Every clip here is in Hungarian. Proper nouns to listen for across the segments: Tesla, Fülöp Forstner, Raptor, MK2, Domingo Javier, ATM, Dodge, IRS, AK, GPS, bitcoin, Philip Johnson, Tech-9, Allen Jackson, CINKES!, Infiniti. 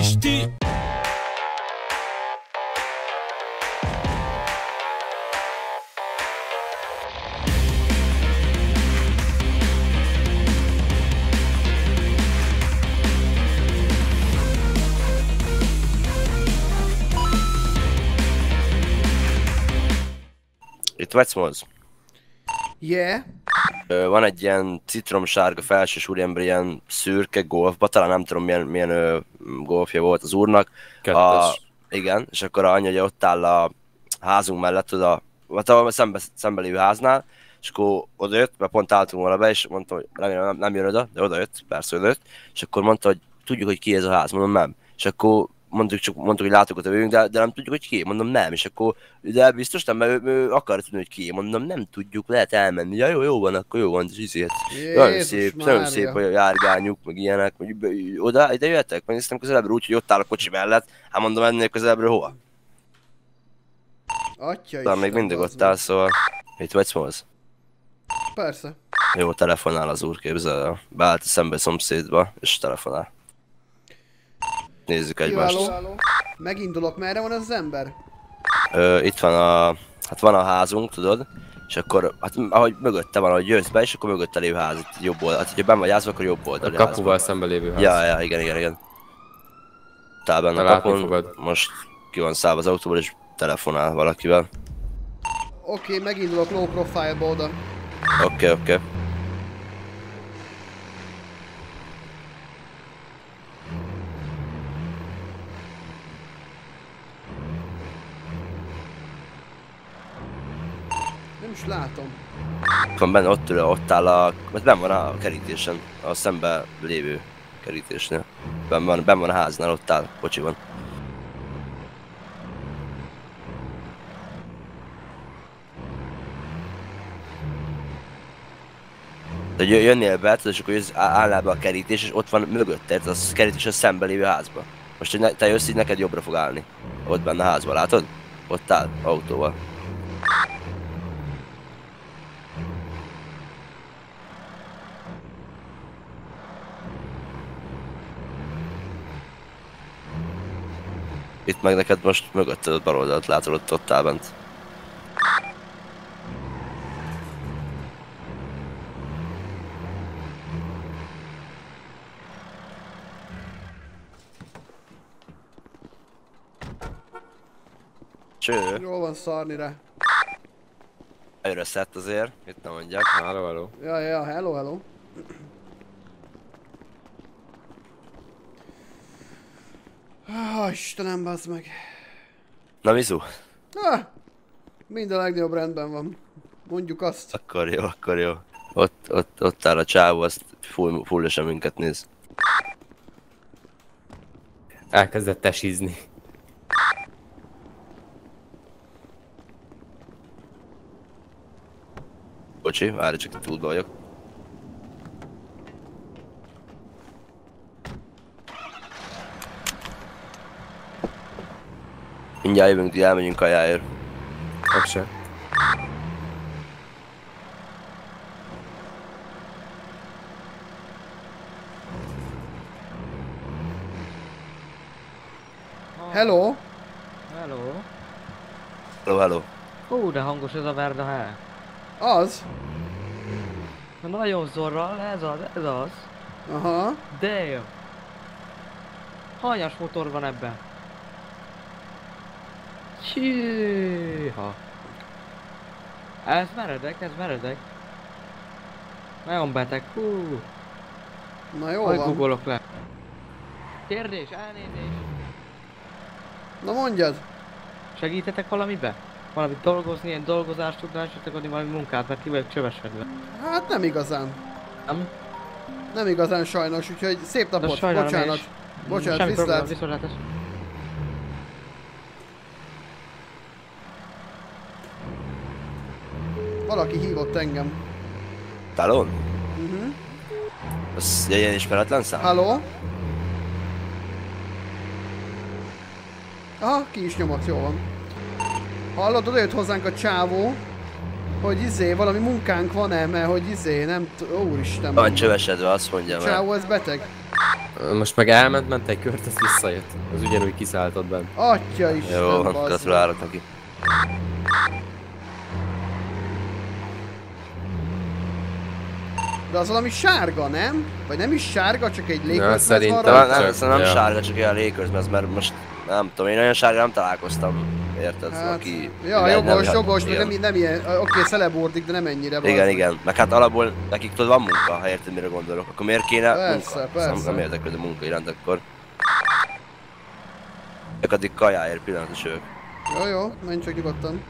HD. Itt Wetsmoz? Yeah. Van egy ilyen citromsárga felsős úriember, ilyen szürke golfba, talán nem tudom milyen golfja volt az úrnak. Igen, és akkor annyi, hogy ott áll a házunk mellett, oda, a szembelévő háznál, és akkor odajött, mert pont álltunk volna be, és mondta, hogy remélem nem jön oda, de odajött, persze odajött, és akkor mondta, hogy tudjuk, hogy ki ez a ház, mondom nem. És akkor mondtuk, hogy látok a tövőjünk, de nem tudjuk, hogy ki. Mondom nem, és akkor de biztos nem, mert ő akar tudni, hogy ki. Mondom nem tudjuk, lehet elmenni. Ja jó, van, akkor jó van, és izélt. Nagyon szép, hogy a járgányuk, meg ilyenek, hogy oda, ide jöttek? Megnéztem közelebbről úgy, hogy ott áll a kocsi mellett. Hát mondom, ennél közelebbről hova? Atya talán még mindig ott áll, szóval... Itt vagy szólsz? Persze. Jó, telefonál az úr, képzel el. Beállt szembe a szomszédba, és telefonál. Nézzük egymást. Kiváló. Megindulok, merre van az ember? Itt van a... Hát van a házunk, tudod? És akkor, hát ahogy mögötte van, ahogy jössz be, és akkor mögötte lévő ház, itt jobb oldal. Hát, hogyha benn vagy házba, akkor jobb oldali házba. A kapuval szemben lévő ház. Ja, igen. Tál benne a kapun, most ki van szállva az autóból, és telefonál valakivel. Oké, megindulok low profile-ba oda. Oké. Most látom. Van benne, ott áll a... Mert benn van a kerítésen, a szemben lévő kerítésnél. Benn van a háznál, ott áll, kocsiban. De jönnél be, tudod, és akkor állnál be a kerítés, és ott van mögötte, ez a kerítés a szemben lévő házba. Most, hogy te jössz, így neked jobbra fog állni. Ott benne a házban, látod? Ott áll, autóval. Itt meg neked most mögötted a bal oldalt látod, ott áll bent. Cső! Jól van szarni rá. Előre szett azért, itt nem mondják. Hello, hello. Ja, hello. Istenem, bazd meg. Na, Mizu? Minden legjobb rendben van. Mondjuk azt. Akkor jó. Ott áll a csávó, azt fullosan minket néz. Elkezdett tesizni. Bocsi, várj csak, túlba vagyok. Mindjárt jövünk, hogy elmegyünk kajáért. Kapcsán. Hello. Hú, de hangos ez a verda hely. Az? Nagyon zorral, ez az. Aha. De jó. Hányas motor van ebben? Csíha! Ez meredek. Nagyon beteg, hú! Na jó van. Hogy googolok le. Kérdés, elnézés. Na mondjad! Segítetek valamibe? Valamit dolgozni, ilyen dolgozást tudnál esetleg adni valami munkát, mert ki vagyok csöveskedve. Hát nem igazán. Nem? Nem igazán sajnos, úgyhogy szép napot, bocsánat. És... Bocsánat, viszlát. Valaki hívott engem. Talon? Ez egy ilyen ismeretlen szám? Halló? Aha, ki is nyomott, jó van. Hallod, odajött hozzánk a csávó, hogy valami munkánk van-e, mert hogy nem úristen. Van csövesedve, azt mondja. A csávó, ez beteg. Most meg elment egy kört, ezt visszajött. Az ugyanúgy kiszálltad benne. Atya Isten, jó, gratulálok neki. De az valami sárga, nem? Vagy nem is sárga, csak egy légközmez van rá? Nem sárga, csak ilyen légközmez, mert most nem tudom, én olyan sárga nem találkoztam. Érted? Hát, aki... Ja, jogos, de nem ilyen, oké, celebbordik, de nem ennyire van. Igen, igen, meg hát alapból nekik tudod, van munka, ha érted mire gondolok. Akkor miért kéne persze, munka? Persze. Nem érdeklődő munka iránt akkor. Ők addig kajáért pillanatos ők. Jó, jó, menj csak nyugodtan.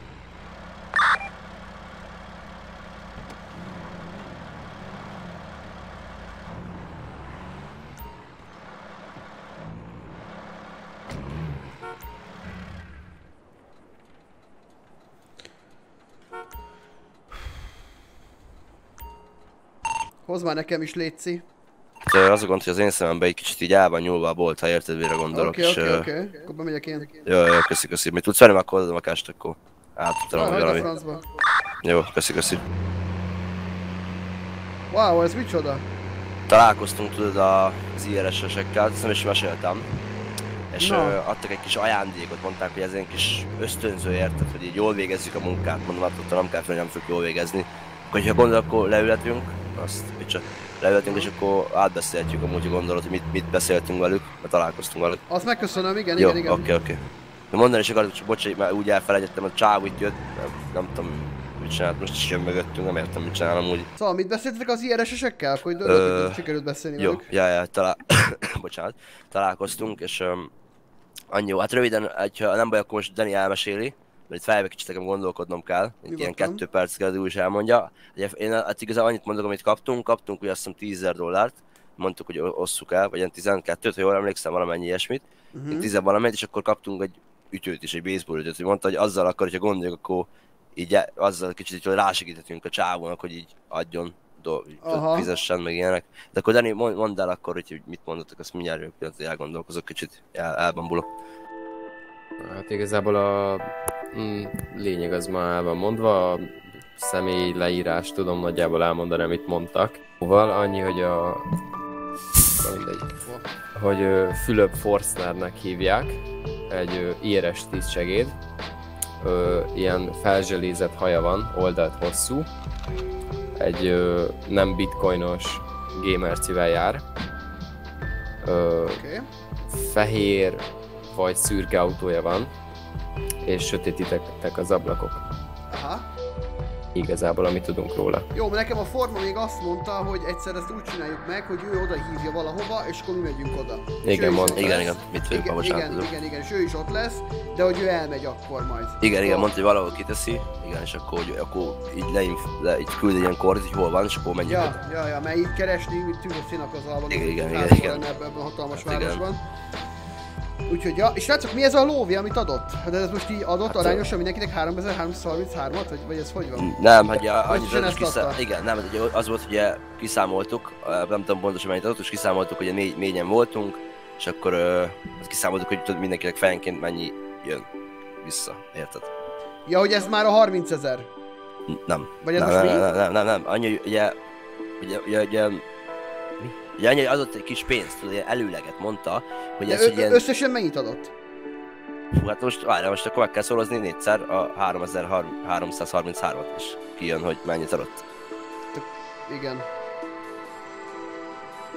Hozz már nekem is, létszi. Hát az a gond, hogy az én szememben egy kicsit így állban nyúlva a bolt, ha érted, mire gondolok. Oké, oké, akkor bemegyek én. Jó, jó, köszi. Még tudsz venni, akkor hozom a kást, akkor átadtam valami. Jó, köszi. Wow, ez micsoda? Találkoztunk, tudod, az IRS-esekkel, azt nem is meséltem. És adtak egy kis ajándékot, mondták, hogy ez egy kis ösztönző, érted, hogy így jól végezzük a munkát. Mondom, hát ott nem kell fel, hogy nem fogjuk jól végezni. Akkor, ha gondolok, akkor leületünk. Azt, leültünk és akkor átbeszéltjük amúgy a gondolat, hogy mit beszéltünk velük, mert találkoztunk velük. Azt megköszönöm, igen, jó, igen. Oké. De mondani is akarok, csak bocsánat, már úgy elfelejtettem, a csáv itt jött, nem tudom mit csinált, most is jön mögöttünk, nem értem mit csinálom úgy. Szóval mit beszéltetek az IRS-esekkel? Akkor hogy sikerült beszélni velük? Jó, jaj, bocsánat, találkoztunk és annyi jó, hát röviden, ha nem baj, akkor most Dani elmeséli. Mert itt fejbe kicsit nekem gondolkodnom kell, ilyen 2 perc kell, de úgy is elmondja. Én hát igazán annyit mondok, amit kaptunk ugye azt hiszem $10,000, mondtuk, hogy osszuk el, vagy ilyen 12-t, ha jól emlékszem, valamennyi ilyesmit. Én 10 valamelyet, és akkor kaptunk egy ütőt is, egy baseball ütőt, hogy mondta, hogy azzal akar, hogyha gondoljuk, akkor így azzal kicsit rásegíthetünk a csávónak, hogy így adjon, fizessen, meg ilyenek. De akkor Dani, mondd el akkor, hogy mit mondottak, azt mindjárt hogy elgondolkozok, kicsit elbambulok. Hát igazából a lényeg az már el van mondva, a személy leírás tudom nagyjából elmondani, amit mondtak. Annyi, hogy hogy Fülöp Forstnernek hívják, egy IRS tisztsegéd, ilyen felzselézett haja van, oldalt hosszú, egy nem bitcoinos gamercivel jár, fehér vagy szürke autója van, és sötétítettek az ablakok. Aha. Igazából, amit tudunk róla. Jó, mert nekem a forma még azt mondta, hogy egyszer ezt úgy csináljuk meg, hogy ő oda hívja valahova, és akkor mi megyünk oda. Igen, mondta. Igen, mit tudjuk, ha igen, és ő is ott lesz, de hogy ő elmegy akkor majd. Igen, mondta, hogy valahol kiteszi, igen, és akkor, hogy akkor így küld egy ilyen kordit, hogy hol van, és akkor menjünk oda. Ja, mert így keresni, mint tűz a színak az alban, igen. Ebben a hatalmas városban. Úgyhogy, ja, és látszok, mi ez a lóvé, amit adott? Hát ez most így adott arányosan mindenkinek 3333-at, vagy ez hogy van? Nem, hát ugye annyit igen, nem, az volt, hogy kiszámoltuk, nem tudom pontosan mennyit adott, és kiszámoltuk, hogy négyen voltunk, és akkor kiszámoltuk, hogy mindenkinek fejenként mennyi jön vissza, érted? Ja, hogy ez már a 30 000? Nem. Vagy ez most mi? Nem, annyi, ugye Ugye adott egy kis pénzt, tudod, előleget mondta, hogy ez ugye... Összesen mennyit adott? Fú, hát most várjál, most akkor meg kell szorozni 4-szer a 3333-at, és kijön, hogy mennyit adott. Igen.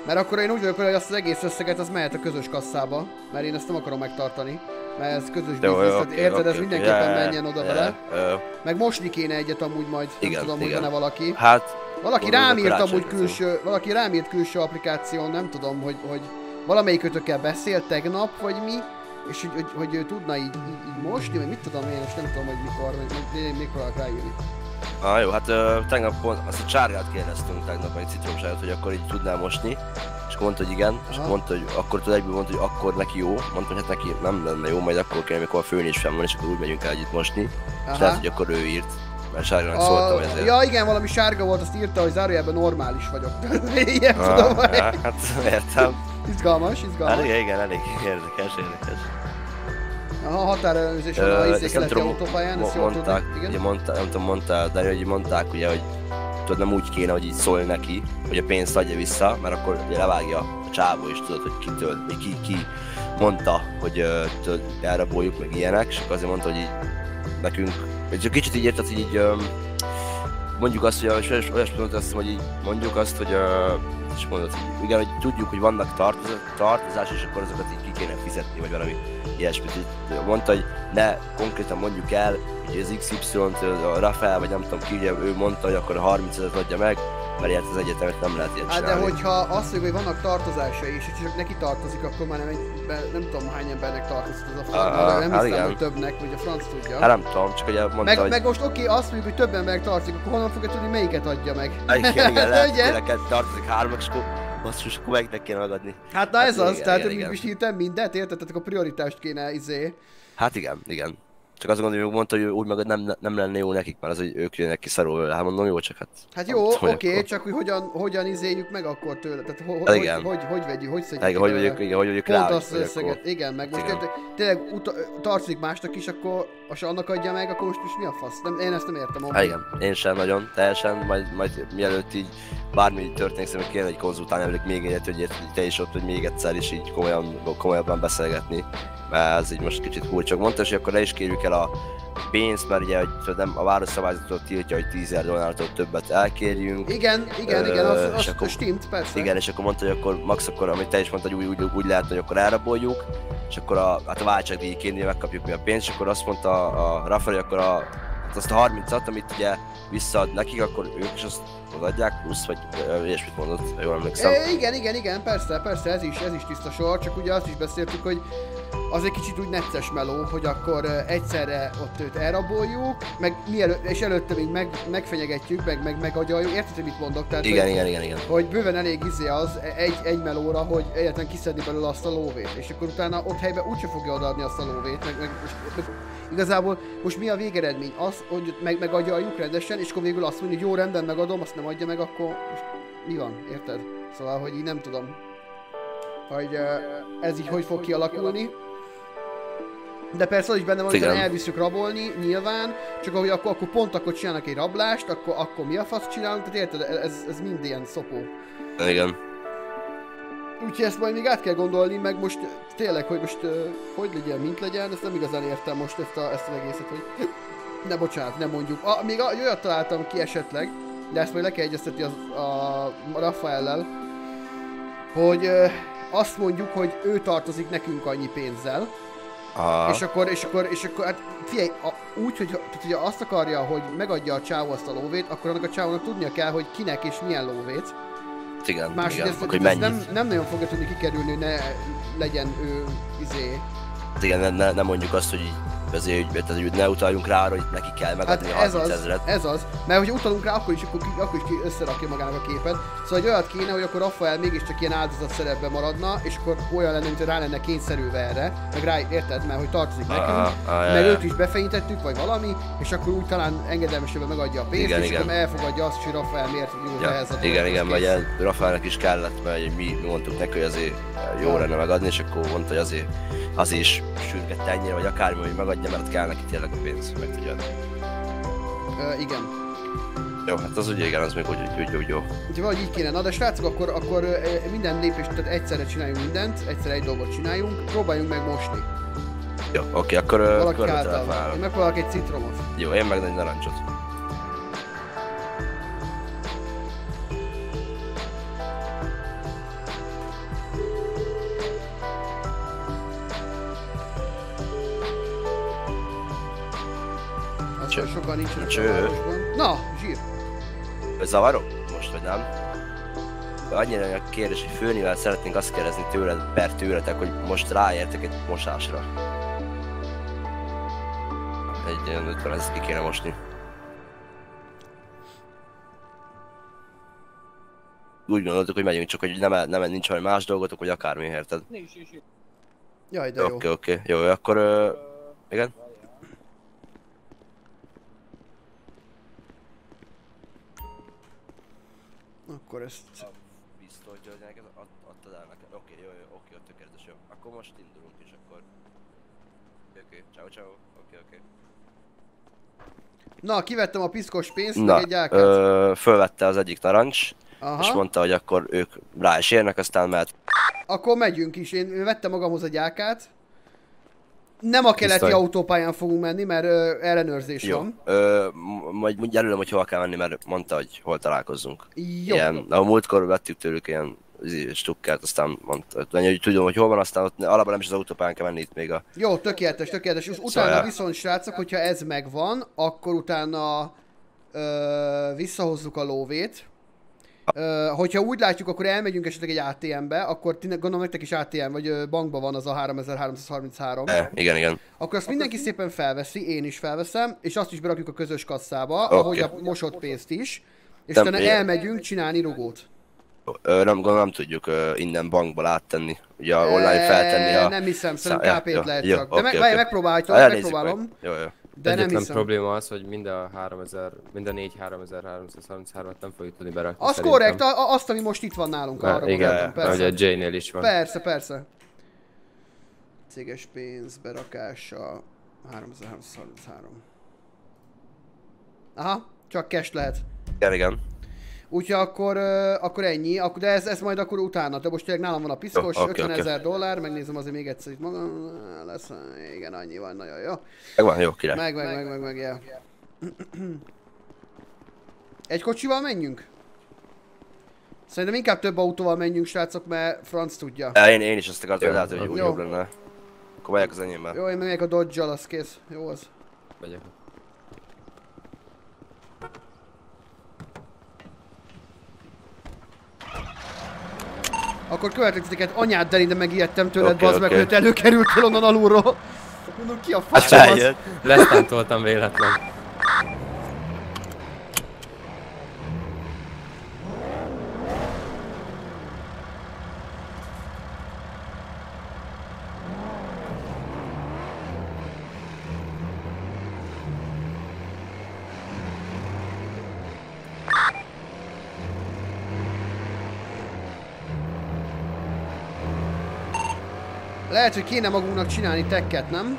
Mert akkor én úgy vagyok, hogy azt az egész összeget, az mehet a közös kasszába, mert én ezt nem akarom megtartani. Mert ez közös biznisz, érted, ez mindenképpen menjen oda vele. Meg mosni kéne egyet amúgy majd, nem tudom, hogy van-e valaki. Hát... Valaki rám írt amúgy külső, valaki rám írt külső applikáción, nem tudom, hogy valamelyikötökkel beszélt tegnap, vagy mi, és hogy ő tudna így mosni, vagy mit tudom én, és nem tudom, hogy mikor lehet ráírni. Jó, hát tegnap pont azt a csárgát kérdeztünk tegnap, egy citromságot, hogy akkor így tudnál mosni, és akkor mondta, hogy igen, és mondta, hogy akkor tudod, egyből mondta, hogy akkor neki jó, mondta, hogy hát neki nem lenne jó, majd akkor kell, amikor a főn is fenn van, és akkor úgy megyünk el együtt mosni, és lehet, hogy akkor ő írt. Sárgának szóltam ezért. Ja igen, valami sárga volt, azt írta, hogy zárójelben normális vagyok. Ilyen tudom, hogy... Hát értem. Izgalmas. Igen, elég érdekes. Aha, határellenőrzés van a észak-keleti autópályán, ezt jól tudni. Ugye mondták, de hogy mondták ugye, hogy tudod, nem úgy kéne, hogy így szólj neki, hogy a pénzt adja vissza, mert akkor ugye levágja a csávó is tudod, hogy ki mondta, hogy elraboljuk, meg ilyenek, és azért mondta, hogy így nekünk, egy kicsit így érted, hogy így mondjuk azt, hogy és mondod, hogy igen, hogy tudjuk, hogy vannak tartozás, és akkor azokat így ki kéne fizetni, vagy valami ilyesmit. Mondta, hogy ne konkrétan mondjuk el, hogy az XY-t, a Rafael, vagy nem tudom ki, ugye, ő mondta, hogy akkor a 30-et adja meg, mert ilyet az egyetemet nem lehet ilyet csinálni. Hát de hogyha azt mondjuk, hogy vannak tartozásai, és csak neki tartozik, akkor már nem tudom hány embernek tartozik az a franc, nem hiszem, hogy többnek, vagy a franc tudja. Hát nem tudom, csak ugye mondta, hogy... Meg most oké, azt mondjuk, hogy több embernek tartozik, akkor honnan fogja tudni, melyiket adja meg? Igen, igen, lehet, tartozik hármak, és akkor melyiknek kéne megadni. Hát na ez az, tehát mégis hirtelen mindet, érted? Tehát akkor prioritást kéne izé. Hát igen, igen. Csak azt gondolom, hogy mondta, hogy úgy meg nem lenne jó nekik, mert az, hogy ők jönnek ki szarul, hát mondom, jó, csak hát... Hát jó, oké, akkor... csak hogy hogyan izéljük meg akkor tőle, tehát hogy szedjük ki tőle pont azt az összeget, igen, meg most igen. Tényleg tartozik másnak is, akkor ha annak adja meg, akkor most mi a fasz? Nem, én ezt nem értem amúgy. Hát igen, én sem nagyon, teljesen, majd mielőtt így bármi történik, szerintem kéne egy konzultálni velük még egyet, hogy te is ott, hogy még egyszer is így komolyabban beszélgetni. Mert ez így most kicsit furcsa, csak mondta, és akkor le is kérjük el a pénzt, mert ugye hogy nem, a városszabályzatot tiltja, hogy 10 000 dollártól többet elkérjünk. Igen, igen, igen, az stimmt, persze. Igen, és akkor mondta, hogy akkor max akkor, amit te is mondtad, hogy úgy lehet, hogy akkor elraboljuk, és akkor a váltságdíjként megkapjuk mi a pénzt, és akkor azt mondta a Rafael, akkor azt a 30-at, amit ugye visszaad nekik, akkor ők is azt adják, plusz, vagy ilyesmit mondott, jól emlékszem. Igen, igen, igen, persze, persze, ez is tiszta sor, csak ugye azt is beszéltük, hogy az egy kicsit úgy necces meló, hogy akkor egyszerre ott őt elraboljuk, meg és előtte még megfenyegetjük, meg megagyaljuk, érted, hogy mit mondok? Tehát, igen, hogy, igen, igen, igen. Hogy bőven elég izé az egy melóra, hogy egyetlen kiszedni belőle azt a lóvét, és akkor utána ott helyben úgyse fogja odaadni azt a lóvét, meg igazából most mi a végeredmény? Az, hogy megagyaljuk rendesen, és akkor végül azt mondja, hogy jó, rendben, megadom, azt nem adja meg, akkor most mi van, érted? Szóval, hogy így nem tudom, hogy ez így hogy fog kialakulni. De persze az is benne van, hogy elviszük rabolni, nyilván, csak ahogy akkor pont akkor csinálnak egy rablást, akkor mi a fasz csinálunk, tehát érted, ez mind ilyen szopó. Igen. Úgyhogy ezt majd még át kell gondolni, meg most tényleg, hogy most hogy legyen, mint legyen, ezt nem igazán értem most ezt az egészet, hogy ne bocsánat, nem mondjuk. Még olyat találtam ki esetleg, de ezt majd le kell egyeztetni a Rafaellel, hogy azt mondjuk, hogy ő tartozik nekünk annyi pénzzel. Aha. És akkor, hát figyelj, úgy, hogy ugye azt akarja, hogy megadja a csávó azt a lóvét, akkor annak a csávónak tudnia kell, hogy kinek és milyen lóvét. Igen, igen, hogy mennyit. Nem nagyon fogja tudni kikerülni, hogy ne legyen ő, izé... Igen, nem mondjuk azt, hogy azért, hogy ne utaljunk rá, hogy neki kell megadni hát a 30 000-et. Ez az, mert hogyha utalunk rá, akkor is ki összerakja magának a képet. Szóval egy olyat kéne, hogy akkor Rafael mégiscsak ilyen áldozat szerepben maradna, és akkor olyan lenne, mint rá lenne kényszerülve erre, meg rá érted, mert hogy tartozik nekünk, mert őt is befejtettük, vagy valami, és akkor úgy talán engedelmesebben megadja a pénzt, igen, és akkor elfogadja azt, hogy Rafael miért nyújt ehhez a igen, igen, vagy Rafaelnek is kellett, mert mi mondtuk neki, hogy azért jó lenne megadni, és akkor mondta, hogy azért az is sürgette ennyire, vagy akármi, hogy megadja, mert kell neki tényleg a pénz, meg tudja adni. Igen. Jó, hát az ugye igen, az még úgy jó. Úgyhogy valahogy így kéne. Na de srácok, akkor minden lépést, tehát egyszerre csináljunk mindent, egyszerre egy dolgot csináljunk, próbáljunk meg mosni. Jó, oké, akkor körültelefálom. Én megpróbálok egy citromot. Jó, én meg egy narancsot. Sokan nincsenek a városban. Na, zsír! Zavarok most, vagy nem? Annyira a kérdés, hogy főnivel szeretnénk azt kérdezni tőled, per tőletek, hogy most ráértek egy mosásra. Egy olyan 50-et ki kéne mosni. Úgy gondoltuk, hogy megyünk, csak hogy nincs valami más dolgotok, vagy akármi, érted? Nincs. Jaj, de jó. Oké, jó, akkor... igen? Akkor ezt... Pisztolyt györgynek adtad el nekem. Oké, jó, oké, tökéletes, jó. Akkor most indulunk és akkor... Oké, ciao, oké. Na, kivettem a piszkos pénzt, meg egy AK-t. Fölvette az egyik narancs, és mondta, hogy akkor ők rá is érnek, aztán mehet... Akkor megyünk is. Én vettem magamhoz egy AK-t. Nem a keleti Viszont. Autópályán fogunk menni, mert ellenőrzés Jó. van. Majd mondj előlem, hogy hol kell menni, mert mondta, hogy hol találkozzunk. Jó. Ilyen, a múltkor vettük tőlük ilyen stukkert, aztán mondta, hogy tudom, hogy hol van, aztán ott alapban nem is az autópályán kell menni itt még a... Jó, tökéletes, tökéletes. És utána szóval... viszont srácok, hogyha ez megvan, akkor utána visszahozzuk a lóvét. Hogyha úgy látjuk, akkor elmegyünk esetleg egy ATM-be, akkor gondolom nektek is ATM, vagy bankban van az a 3333. Igen, igen. Akkor azt mindenki szépen felveszi, én is felveszem, és azt is berakjuk a közös kasszába, okay. ahogy a mosott pénzt is, és utána elmegyünk csinálni rugót. Nem, nem tudjuk innen bankba áttenni, ugye online feltenni a... Nem hiszem, szerintem KP-t lehet csak. De megpróbálom. De egyetlen probléma az, hogy mind a 4 3333-at nem fogjuk tudni berakni. Az korrekt, azt, ami most itt van nálunk. Arra igen, hogy a J-nél is van. Persze, persze. Céges pénz berakása 3333. Aha, csak cash lehet. Igen, igen. Úgyhogy akkor ennyi, de ez majd akkor utána. De most tényleg nálam van a piszkos, okay, 50 000 dollár, megnézem azért még egyszer itt magam. Lesz, igen, annyi van, nagyon jó. Megvan, jó, király. Meg, ja. Egy kocsival menjünk? Szerintem inkább több autóval menjünk, srácok, mert franc tudja. Én is azt akartam, hogy látod, hogy úgy jobb lenne. Akkor megyek az enyémmel. Jó, én megyek a Dodge-al, az kész. Jó az. Megyek. Akkor következteket, anyád Deli, de megijedtem tőled, okay, bazd meg, okay. Hogy előkerültél onnan alulról. Mondom, ki a faszom az? Hát lesztántoltam véletlen. Lehet, hogy kéne magunknak csinálni Tech-et, nem?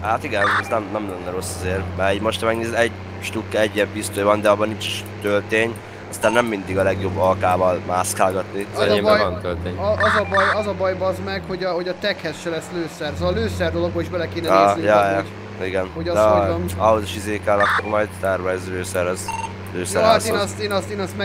Hát igen, ez nem lenne rossz azért. Mert most megnézed, egy stukka egyen biztos van, de abban nincs töltény. Aztán nem mindig a legjobb alkával mászkálgatni. Az a baj, bazd meg, hogy a Tech-hez se lesz lőszer. Szóval a lőszer dologba is bele kéne nézni. Igen. Hogy az hogy van. Ahhoz is izékál, akkor majd tervező lőszerhez. Jó, hát én azt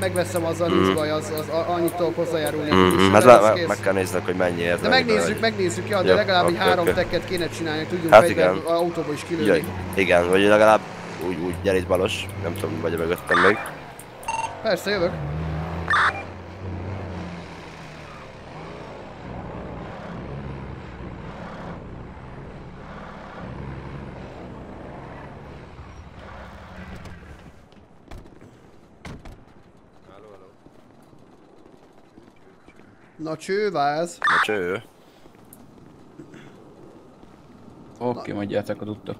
megveszem, azzal nincs baj, az annyit tudok hozzájárulni. Hát meg kell néznünk, hogy mennyi érdemes. De megnézzük, ja, de legalább egy 3 teket kéne csinálni, tudjunk fejben az autóba is kilőni. Igen, vagy legalább úgy gyere itt balos, nem tudom, vagy mögöttem még. Persze, jövök. Na csőváz! Na cső! Oké, majd gyertek a tudtok.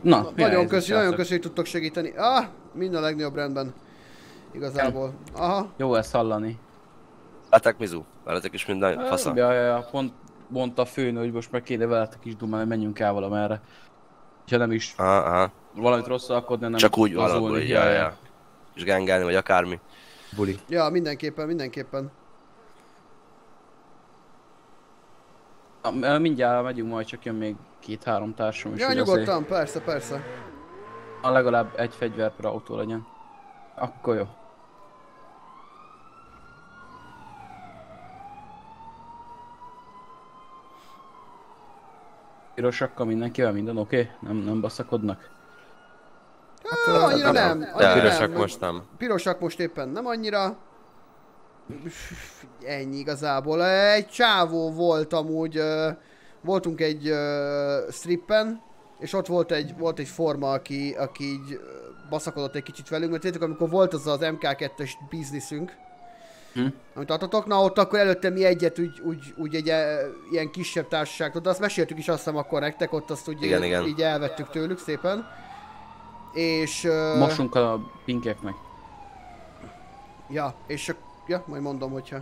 Na, nagyon köszi, hogy tudtok segíteni. Ah, mind a legnagyobb rendben. Igazából. Aha. Jó ezt hallani. Látok mizu? Veletek is minden faszán. Ja, pont mondta a főnő, hogy most meg kéne veletek is dumálni, menjünk el valamerre. Ha nem is valamit rosszalkodni, nem csak úgy valami. Ja. És gengálni, vagy akármi. Buli. Ja, mindenképpen. Mindjárt megyünk, majd csak jön még 2-3 társam is. Ja, nyugodtan, azért... persze. A legalább egy fegyver per autó legyen. Akkor jó. Pirosakkal mindenkivel minden oké? Okay? Nem baszakodnak? Hát, annyira nem. Pirosak most nem. Pirosak most éppen nem annyira. Ennyi igazából. Egy csávó volt amúgy, voltunk egy strippen, és ott volt egy forma, aki így baszakodott egy kicsit velünk, mert tudjátok, amikor volt az MK2-es bizniszünk, amit adtatok, na ott akkor előtte mi egyet úgy egy ilyen kisebb társaságtól, de azt meséltük is, azt hiszem akkor nektek, ott azt úgy igen. Így elvettük tőlük szépen. És... mosunk a pinkeknek. Ja, és a... Ja, majd mondom, hogyha...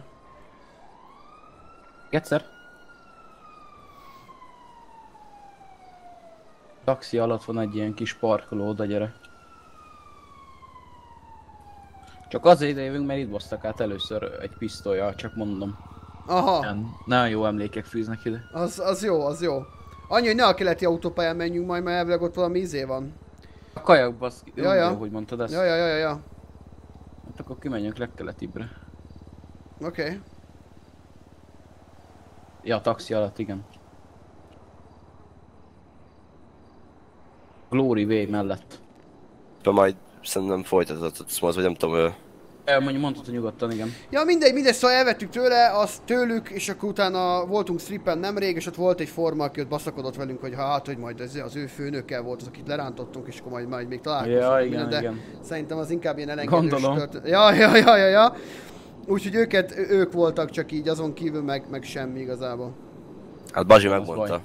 Egyszer? Taxi alatt van egy ilyen kis parkoló, oda gyere. Csak azért jövünk, mert itt basztak át először egy pisztollyal, csak mondom. Aha. Nem, nagyon jó emlékek fűznek ide. Az jó, az jó. Annyi, hogy ne a keleti autópályán menjünk majd, mert elvileg ott valami izé van. A kajakba, az ja, ja. Jó, hogy mondtad ezt. Ja. Hát akkor kimenjünk legkeletibbre. Oké. Okay. Ja, a taxi alatt, igen. Glory Way mellett. De majd szerintem folytatod, szóval, vagy nem tudom ő. Mondjuk mondhatod nyugodtan, igen. Ja, mindegy, szóval elvettük tőle, azt tőlük, és akkor utána voltunk strippen nemrég, és ott volt egy forma, aki ott baszakodott velünk, hogy hát, hogy majd az ő főnöke volt az, akit lerántottunk, és akkor majd még találkozunk. Ja, igen, minden, igen. Szerintem az inkább ilyen elengedős történet. Ja. Úgyhogy ők voltak csak így, azon kívül meg semmi igazából. Hát Bazsi megmondta.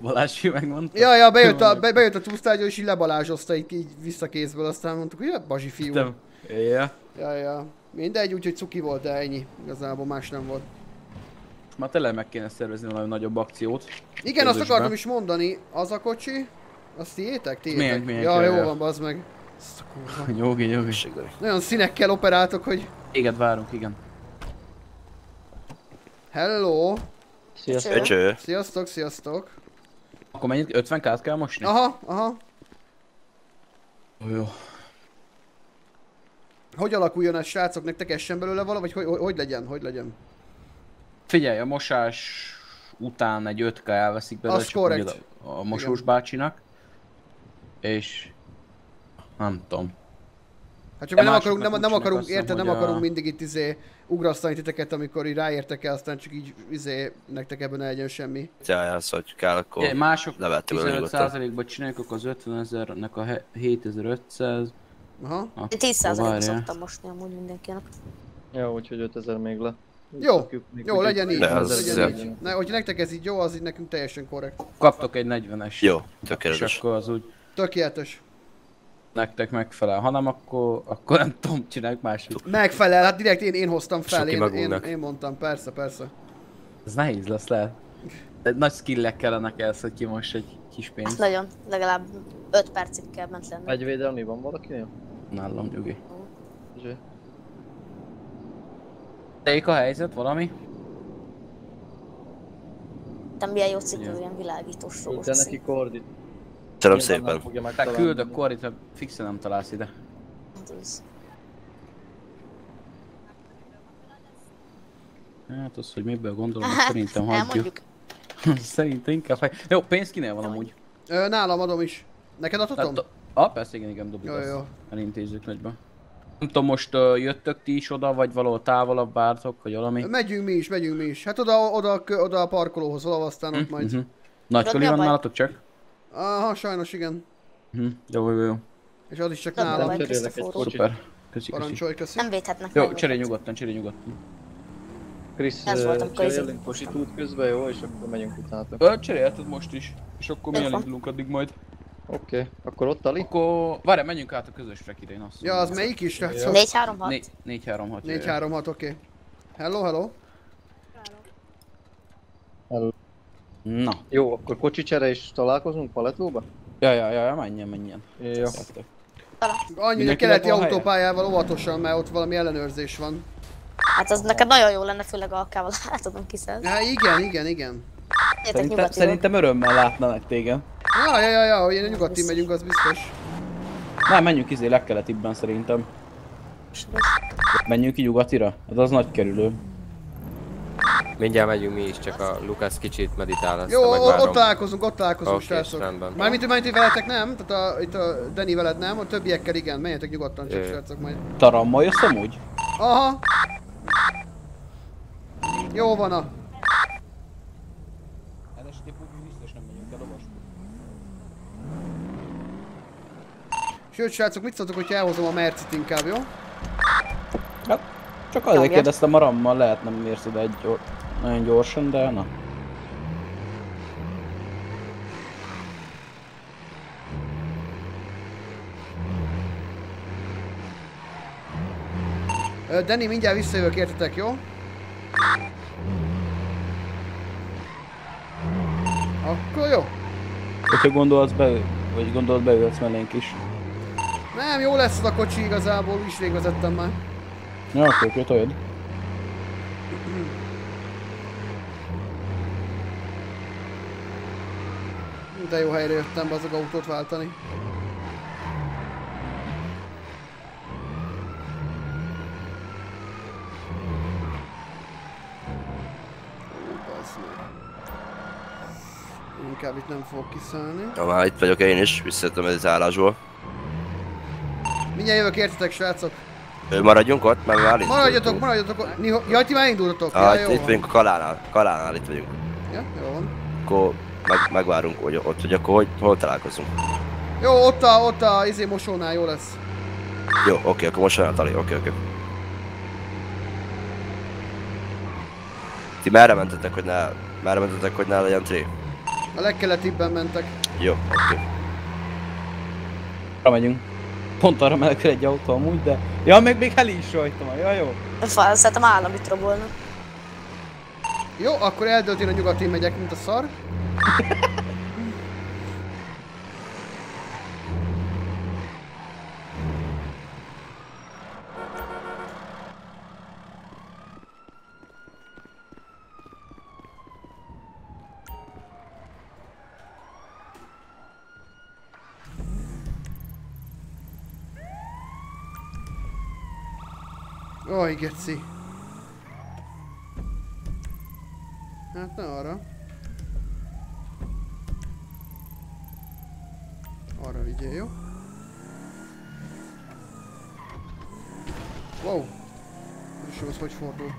Balázs fiú megmondta. Ja, bejött a túsztárgyal és így lebalázsozta így visszakézből, aztán mondtuk, hogy ja, Bazsi fiú. Ja. Mindegy, úgyhogy cuki volt, de ennyi. Igazából más nem volt. Már tényleg meg kéne szervezni valami nagyobb akciót. Igen, azt akartam is mondani. Az a kocsi, azt tiétek? Ja, jó van, bazd meg. Jó. Nagyon színekkel operáltok, hogy... Igen, várunk, igen. Hello. Sziasztok. Akkor mennyit? 50k-t kell mosni? Aha. Jó. Hogy alakuljon ez, srácok? Nektek essen belőle valahogy? Hogy legyen? Figyelj, a mosás után egy 5k elveszik belőle a mosós bácsinak. És... nem tudom. Hát csak nem akarunk, érted, nem akarunk mindig itt izé ugrasztani titeket, amikor így ráértek el, aztán csak így izé nektek ebben ne legyen semmi. Jaj, azt hagyjuk el, akkor levettem. Mások 15%-ban csináljuk, akkor az 50 000-nek a 7500. Aha. Én 10%-ban szoktam mosni amúgy mindenkinek. Jó, úgyhogy 5000 még le. Jó, legyen így. Hogyha nektek ez így jó, az így nekünk teljesen korrekt. Kaptok egy 40-es. Jó, tökéletes. És akkor az úgy... Tökéletes. Nektek megfelel, hanem akkor nem tudom, csináljuk máshogy. Megfelel, hát direkt én hoztam fel, én mondtam, persze. Ez nehéz lesz lehet. De nagy skillek kellenek ehhez, hogy kimoss egy kis pénzt. Hát nagyon, legalább 5 percig kell bent lenni. Egy védelmi van valakinél? Nálam, nyugi. Teik a helyzet, valami? Nem milyen jó cikkel, ilyen világítós rózsaszín. Utána neki koordit. Köszönöm szépen. Te küldök Korit, fixen nem találsz ide. Hát az, hogy miből gondolom, szerintem hagyjuk. Szerintem inkább... Jó, pénz kinél van amúgy? Nálam adom is. Neked adhatom? Persze, igen, dobjuk ezt. Elintézzük nagyban. Nem tudom, most jöttök ti is oda, vagy valahol távolabb vártok, vagy valami? Megyünk mi is. Hát oda a parkolóhoz valahol, aztán ott majd. Nagyköli van nálatok csak? Aha, sajnos igen. Jó. És az is csak nálam. Szuper. Köszi. Nem védhetnek meg. Jó, cserélj nyugodtan. Krisz, cserélünk most itt út közben, jó? És akkor megyünk utána. Cserélheted most is. És akkor mi elindulunk addig majd. Oké, akkor ott Ali? Akkor... Várjál, menjünk át a közös frekire, én azt mondom. Ja, az melyik is? 436. 436, oké. Hello. Na. Jó, akkor kocsicsere és találkozunk Paletlóba? Ja, menjen. Jó. Annyi, hogy a keleti autópályával óvatosan, mert ott valami ellenőrzés van. Hát az neked nagyon jó lenne, főleg alkával átadom kiszedni. Hát igen. Szerintem örömmel látnának téged. Ja, hogy én nyugatin megyünk, az biztos. Nem, menjünk izé legkeletibben szerintem. Menjünk ki nyugatira? Hát az nagy kerülő. Mindjárt megyünk mi is, csak a Lukasz kicsit meditál, aztán megvárom. Jó, ott találkozunk, srácok. Mármint, hogy veletek nem, tehát itt a Dani veled nem, a többiekkel igen, menjetek nyugodtan csak, srácok majd. Tarammal jössz amúgy? Aha. Jó van a... Sőt, srácok, mit szóltok, hogyha elhozom a Mercit inkább, jó? Hát. Csak azért kérdeztem a rammal, lehet nem érsz oda nagyon gyorsan, de na. Danny, mindjárt visszajövök, értetek, jó? Akkor jó. Hogyha gondolod, beülhetsz mellénk is. Nem, jó lesz az a kocsi igazából, is végvezettem már. Ja, akkor jöjjön. De jó helyre jöttem be azok autót váltani. Inkább itt nem fogok kiszállni. Ja, már itt vagyok én is, visszajöttem az állásból. Mindjárt jövök, értetek srácok. Maradjunk ott, mert már maradjatok, maradjatok. Jaj, ti már indultatok. Ah, ja, itt vagyunk a Kalánál itt vagyunk. Ja, jó van. Akkor megvárunk hogy ott, hogy akkor hol találkozunk. Jó, ott a izé mosónál jó lesz. Jó, oké, akkor mosónál találj, oké. Ti merre mentetek, hogy ne legyen tré? A legkeletibben mentek. Jó, oké. Arra megyünk. Pont arra menekül egy autó amúgy, de... Ja, még elé is rajtam, ja, jó. Fáj, szerintem államit rabolnak. Jó, akkor eldőlt, én a nyugatin megyek, mint a szar. Oj, geci. Hát ne arra. Arra vigyél, jó? Wow! És jó, az hogy fordul?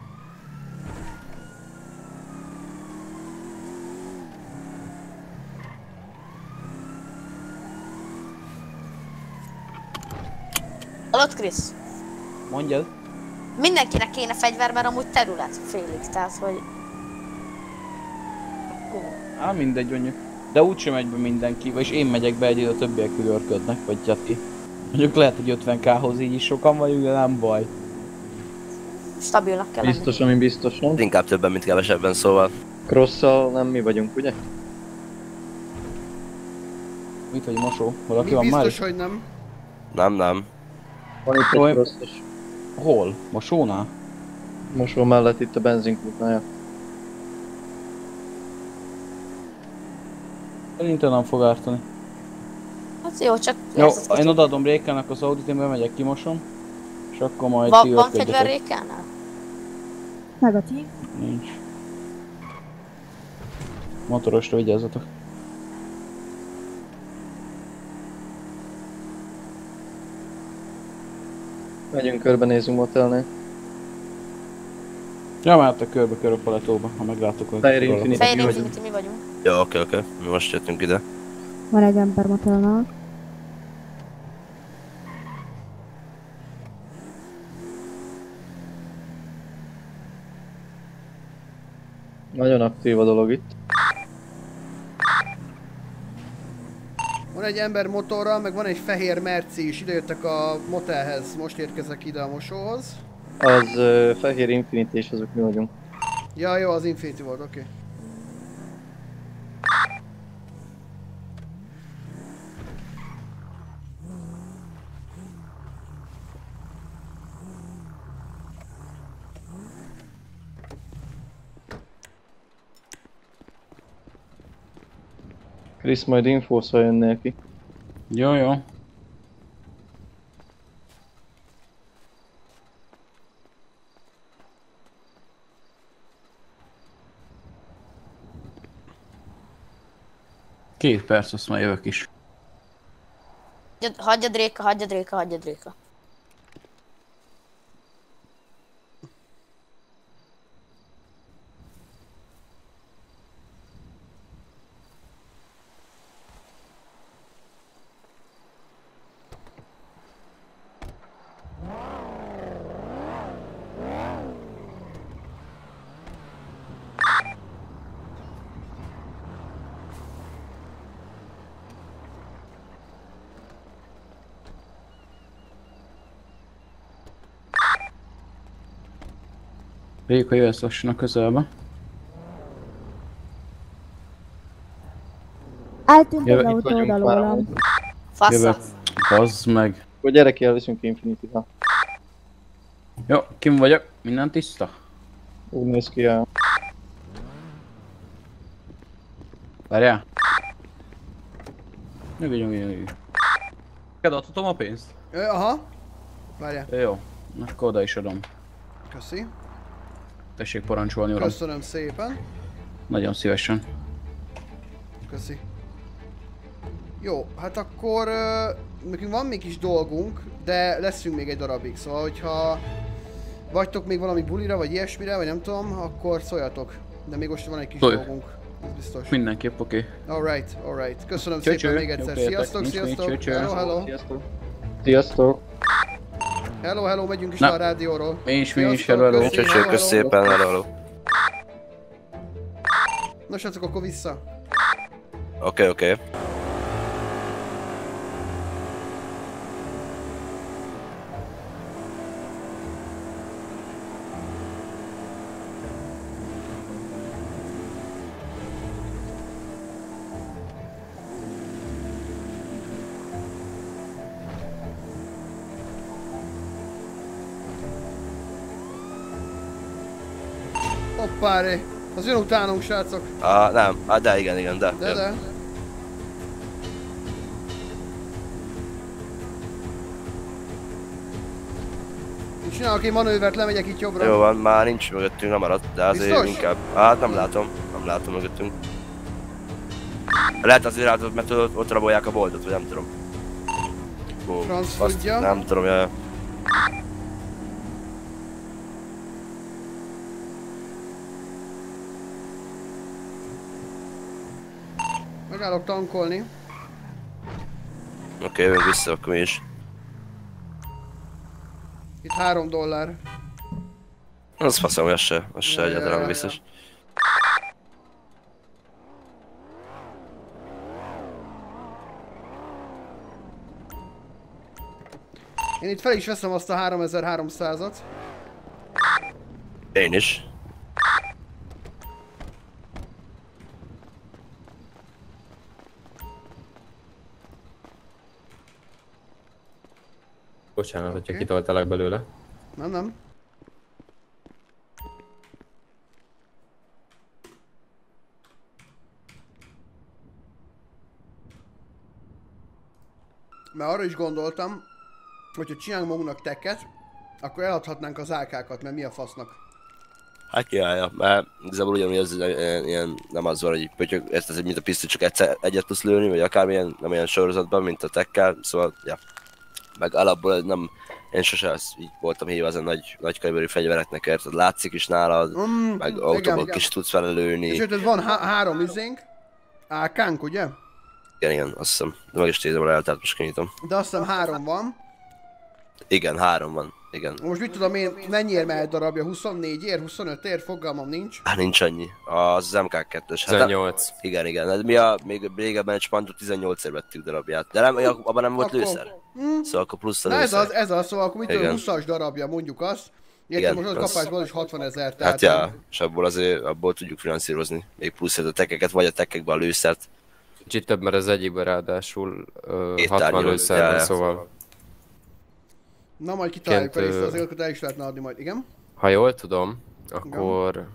Hallott, Krisz? Mondjad. Mindenkinek kéne fegyver, mert amúgy terület félig, tehát hogy... Á, mindegy, mondjuk. De úgysem megy be mindenki, vagyis én megyek be egyébként, a többiek ülőrködnek, vagy Jati. Mondjuk lehet, hogy 50k-hoz így is sokan vagyunk, de nem baj. Stabilnak kell lenni. Biztos, ami biztos, nem? Inkább többen, mint kevesebben, szóval. Cross-szal nem mi vagyunk, ugye? Mit vagy mosó? Valaki mi van biztos, már? Biztos, hogy nem. Nem. Van itt egy cross-os. Hol? Mosónál? Mosó mellett itt a benzinkútnál. Szerintem nem fog ártani. Hát jó, csak... Jó, én odaadom Rékának az Audit, én bemegyek, kimosom. És akkor majd ti van fegyver Rékánál? Negatív. Nincs. Motorosra vigyázzatok. Megyünk körbenézünk motelnél. Ja, már a körbe a paletóba, ha meglátok, hogy... Fejér Infiniti, mi vagyunk. Ja, oké, mi most jöttünk ide. Van egy ember motelnál. Nagyon aktív a dolog itt. Van egy ember motorral, meg van egy fehér merci is, idejöttek a motelhez, most érkezek ide a mosóhoz. Az fehér Infiniti és azok mi vagyunk. Ja, jó, az Infiniti volt, oké. Krisz majd infószal jönnél ki. Jó. Két perc, azt már jövök is. Hagyjad Réka. Réka, jössz lassan a közelbe. Eltűnt az autó oldalólam. Faszak. Bazd meg. Akkor gyere ki, elviszünk Infiniti-ra. Jó, kim vagyok. Minden tiszta? Úgy néz ki a... Várjál! Nyugi. Neked adhatom a pénzt? Aha. Várjál. Jó. Akkor oda is adom. Köszi. Tessék parancsolni, uram. Köszönöm szépen. Nagyon szívesen. Köszi. Jó, hát akkor... nekünk van még kis dolgunk, de leszünk még egy darabig, szóval hogyha... vagytok még valami bulira, vagy ilyesmire, vagy nem tudom, akkor szóljatok. De még most van egy kis dolgunk. Ez biztos. Mindenképp oké. Alright, alright. Köszönöm szépen még egyszer. Sziasztok, sziasztok. Hello, hello. Sziasztok. Hello, hello, megyünk is a rádióról. Mi is, hello, hello. Csöcsök szépen, hello. Na srácok, akkor vissza. Oké. Hoppáré, az jön utánunk, srácok. Nem, de igen, de. Csinálok egy manővert, lemegyek itt jobbra. Jó van, már nincs mögöttünk, nem maradt, de azért biztos? Inkább. Nem látom mögöttünk. Lehet azért látod, mert ott rabolják a boltot, vagy nem tudom. Franz tudja. Nem tudom, jaj. Megállok tankolni. Oké, jövünk vissza, akkor mi is. Itt $3. Az faszom, hogy az se egyáltalán biztos. Én itt fel is veszem azt a 3300-at. Én is. Bocsánat, hogyha kitoltalak belőle. Nem. Mert arra is gondoltam, hogyha csinálunk magunknak teket, akkor eladhatnánk az AK-kat, mert mi a fasznak? Hát kiállja, mert igazából ugyanúgy ilyen, nem az van, hogy pötyög, ez mint a pisztoly, csak egyet tudsz lőni, vagy akármilyen, nem olyan sorozatban, mint a tekkel, szóval, ja. Meg alapból nem, én sose így voltam hívva ezen nagy kaliberű fegyvereknek, érted? Látszik is nálad, meg autókat is tudsz vele lőni. Sőt, ez van három izénk, AK-nk, ugye? Igen, azt hiszem. De meg is tézem el, tehát most kinyitom. De azt hiszem 3 van. Igen, 3 van, igen. Most mit tudom én, mennyiért mehet darabja? 24-ért, 25-ért? Fogalmam nincs. Hát nincs annyi. Az MK2-es. 18. Hát, igen. Hát mi a, még régebben egy spantot 18-ért vettük darabját. De nem, abban nem volt akkor... lőszer. Szóval akkor plusz a lőszer. Ez az, szóval akkor mitől 20-as darabja, mondjuk azt. Értem, most az kapásban is 60 000, tehát... Hát já, és abból tudjuk finanszírozni. Még plusz a tekeket, vagy a tekekben a lőszert. Kicsit több, mert az egyikben ráadásul 60 lőszerben, szóval... Na majd kitaláljuk fel észre, azért el is lehetne adni majd, igen? Ha jól tudom, akkor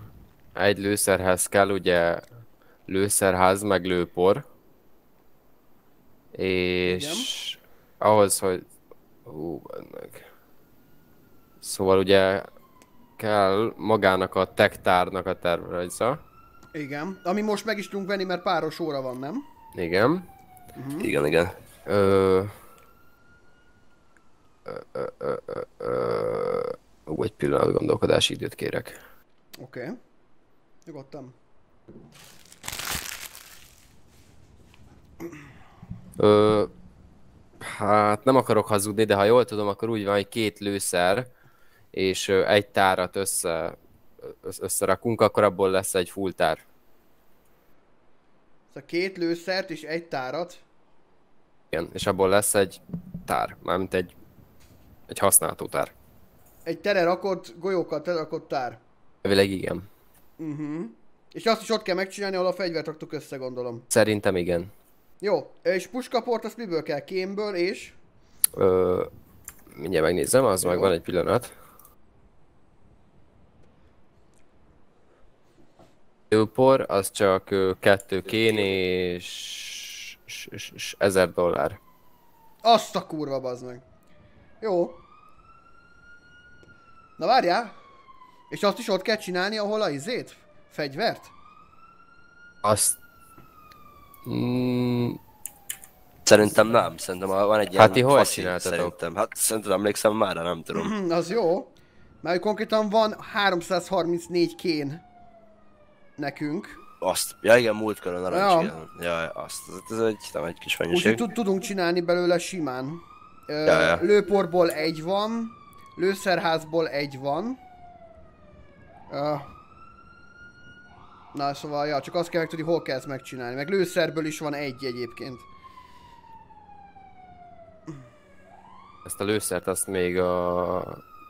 egy lőszerhez kell ugye lőszerház meg lőpor. És ahhoz, hogy... Szóval ugye kell magának a tektárnak a tervrajza. Igen, ami most meg is tudunk venni, mert páros óra van, nem? Igen. Igen. Egy pillanat gondolkodási időt kérek. Oké. Nyugodtan. Hát nem akarok hazudni, de ha jól tudom, akkor úgy van, hogy 2 lőszer és egy tárat összerakunk, akkor abból lesz egy full tár. Szóval 2 lőszert és egy tárat? Igen, és abból lesz egy tár, mármint egy használható tár. Egy telerakott golyókkal telerakott tár. Elvileg igen. És azt is ott kell megcsinálni, ahol a fegyvert raktuk össze, gondolom. Szerintem igen. Jó, és puskaport azt miből kell? Kémből és? Mindjárt megnézem, az meg van egy pillanat. Upor, az csak 2 kéni és $1000. Azt a kurva, bazd meg. Jó. Na várjál. És azt is ott kell csinálni, ahol a izét? Fegyvert? Azt... Szerintem nem, szerintem van egy ilyen... Hát ti hol csináltatok? Hát szerintem emlékszem már, de nem tudom. Az jó. Mert konkrétan van 334 kén nekünk. Azt, ja igen, múlt körön narancskén. Jaj, azt, ez egy, nem egy kis mennyiség. Úgyhogy tudunk csinálni belőle simán. Lőporból 1 van, lőszerházból 1 van. Na szóval, ja, csak azt kell meg tudni, hol kell ezt megcsinálni. Meg lőszerből is van 1 egyébként. Ezt a lőszert azt még a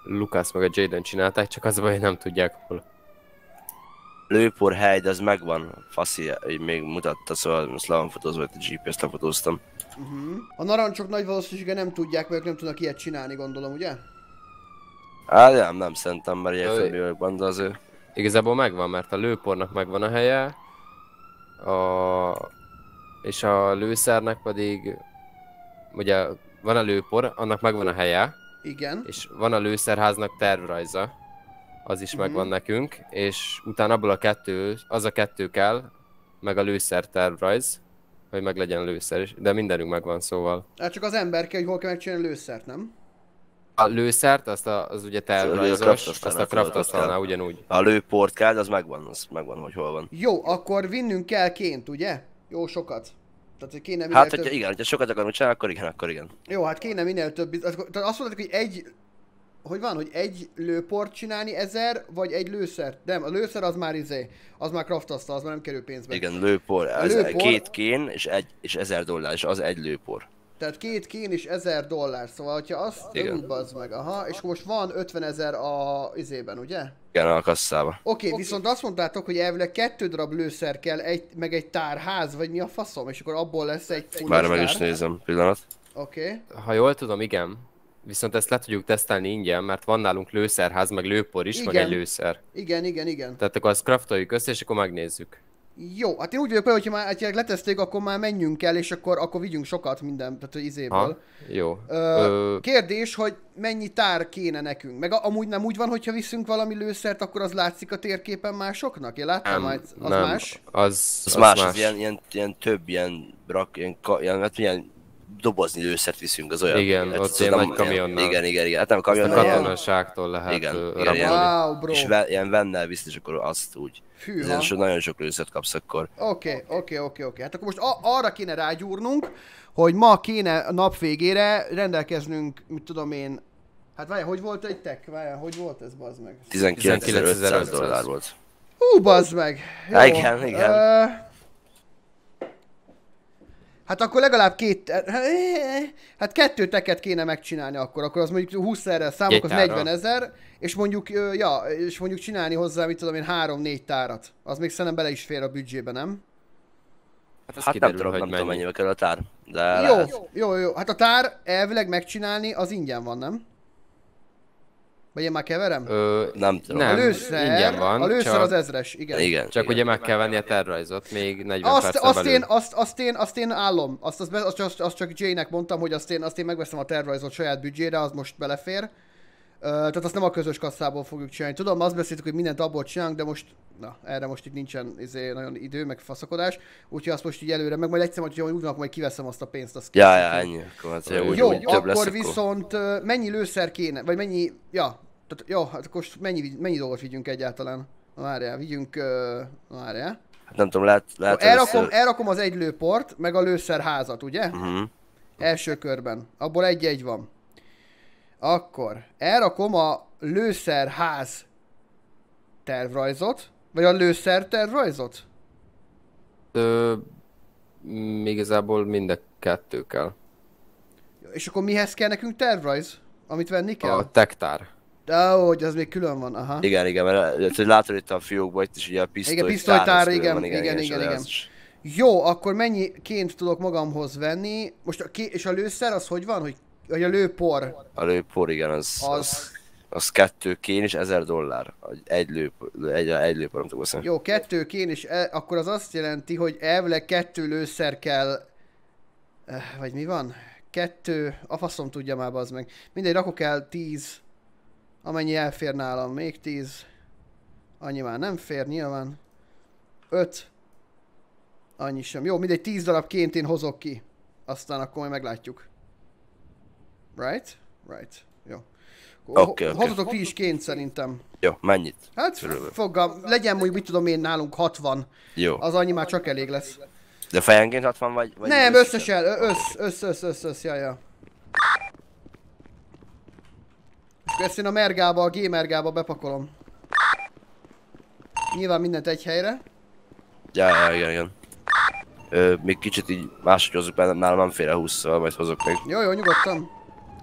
Lucas meg a Jaden csinálták, csak az baj, hogy nem tudják hol. Lőporhegy, az megvan, faszi, még mutatta, szóval most le van fotózva, hogy a GPS-t lefotóztam. A narancsok nagy valószínűséggel nem tudják, mert ők nem tudnak ilyet csinálni, gondolom, ugye? Á, nem szerintem, mert ilyen főművők banda az ő. Igazából megvan, mert a lőpornak megvan a helye, és a lőszernek pedig, ugye van a lőpor, annak megvan a helye. Igen. És van a lőszerháznak tervrajza. Az is megvan nekünk, és utána abból a 2, az a 2 kell, meg a lőszer tervrajz, hogy meg legyen lőszer is, de mindenünk megvan, szóval. Hát csak az ember kell, hogy hol kell megcsinálni a lőszert, nem? A lőszert, az ugye tervrajzos, azt a kraftasztalnál ugyanúgy. A lőport kell, az megvan, hogy hol van. Jó, akkor vinnünk kell ként, ugye? Jó sokat. Tehát, hogy kéne minél több... igen, ha sokat akarunk csinálni, akkor igen, Jó, hát kéne minél több... Tehát azt mondhatjuk, hogy hogy van, hogy egy lőport csinálni 1000, vagy egy lőszert? Nem, a lőszer az már az már craftasztal, az már nem kerül pénzbe. Igen, lőpor, ez lőpor... 2 kén és $1000, és az egy lőpor. Tehát 2 kén és $1000, szóval ha azt úgy bazd meg, aha, és most van 50 000 a izében, ugye? Igen, a kasszába. Oké, viszont azt mondtátok, hogy elvileg 2 darab lőszer kell, meg egy tárház, vagy mi a faszom, és akkor abból lesz egy fullos tár. Már meg is nézem, pillanat. Oké. Ha jól tudom, igen. Viszont ezt le tudjuk tesztelni ingyen, mert van nálunk lőszerház, meg lőpor is, igen. Meg egy lőszer. Igen. Tehát akkor azt craftoljuk össze, és akkor megnézzük. Jó, hát én úgy vagyok, hogy már leteszték, akkor már menjünk el, és akkor vigyünk sokat minden, tehát izéből. Ha, jó. Kérdés, hogy mennyi tár kéne nekünk? Meg amúgy nem úgy van, hogyha viszünk valami lőszert, akkor az látszik a térképen másoknak? Én láttam, hogy az nem. Más? Az más. Ilyen dobozni lőszert viszünk, az olyan. Igen, hát, ott ilyen nagy kamionnal. Igen. Hát nem kamionnal. A katonaságtól lehet rabolni. Wow, bro. És ilyen vennel visz, és akkor azt úgy. Hűha. És nagyon sok lőszert kapsz akkor. Oké. Hát akkor most arra kéne rágyúrnunk, hogy ma kéne a nap végére rendelkeznünk, mit tudom én... Hát várjál, hogy volt egy tech? Várjál, hogy volt ez, bazd meg? 19.500 dollár volt. Hú, bazd meg! Jó. Igen. Hát akkor legalább 2 teket kéne megcsinálni akkor az mondjuk 20-szerrel számolok, az 40 000, és mondjuk, ja, és mondjuk csinálni hozzá, mit tudom én, 3-4 tárat. Az még szerintem bele is fér a büdzsébe, nem? Hát kiderül, nem tudom, mennyibe kerül a tár, de jó, hát a tár elvileg megcsinálni, az ingyen van, nem? Vagy én már keverem? Nem tudom. Nem, ingyen van. A lőszer csak... az 1000-es, igen. Csak igen, ugye meg kell venni a tervrajzot, még 40 percen belül. Azt én állom. Azt csak Jay-nek mondtam, hogy azt én megveszem a tervrajzot saját büdzsére, az most belefér. Tehát azt nem a közös kasszából fogjuk csinálni. Tudom, azt beszéltük, hogy mindent abból csinálunk, de most... Na, erre most itt nincsen nagyon idő, meg faszakodás. Úgyhogy azt most így előre, meg majd egyszer, hogy úgy van, majd kiveszem azt a pénzt, azt készítem. Ja, ennyi. Jó, akkor viszont mennyi lőszer kéne, vagy mennyi... Ja. Tehát, jó, hát akkor mennyi dolgot vigyünk egyáltalán? Na várjál, vigyünk... Hát nem tudom, lehet elrakom az egy lőport, meg a lőszerházat, ugye? Első körben. Abból egy van. Akkor elrakom a lőszerház tervrajzot, vagy a lőszer tervrajzot? Igazából mind a 2 kell. És akkor mihez kell nekünk tervrajz? Amit venni kell? A tektár. De hogy az még külön van, aha. Igen, mert látod itt a fiókban, itt is ugye a pisztolytár, igen. Jó, akkor mennyiként tudok magamhoz venni? Most és a lőszer az hogy van, hogy a lőpor? A lőpor, igen, az... az 2 kén és $1000. Egy lőparancsból szem. Jó, 2 kén és akkor az azt jelenti, hogy elvileg 2 lőszer kell... Vagy mi van? 2... A faszom tudja már, bazd meg. Mindegy, rakok el 10. Amennyi elfér nálam, még 10. Annyi már nem fér, nyilván. 5. Annyi sem. Jó, mindegy, 10 darabként én hozok ki. Aztán akkor majd meglátjuk. Right? Right. Jó. Okay. Hozzatok ti is ként szerintem. Jó, mennyit? Hát foggam, legyen mondjuk, mit tudom én, nálunk 60. Jó. Az annyi már csak elég lesz. De fejenként 60 vagy? Nem, összesen. Össz, jaja. És ezt én a mergába, a G-mergába bepakolom. Nyilván mindent egy helyre. Ja, igen. Még kicsit így máshogy hozzuk be, nálam nem fél a 20-szal, majd hozok még. Jó, nyugodtan.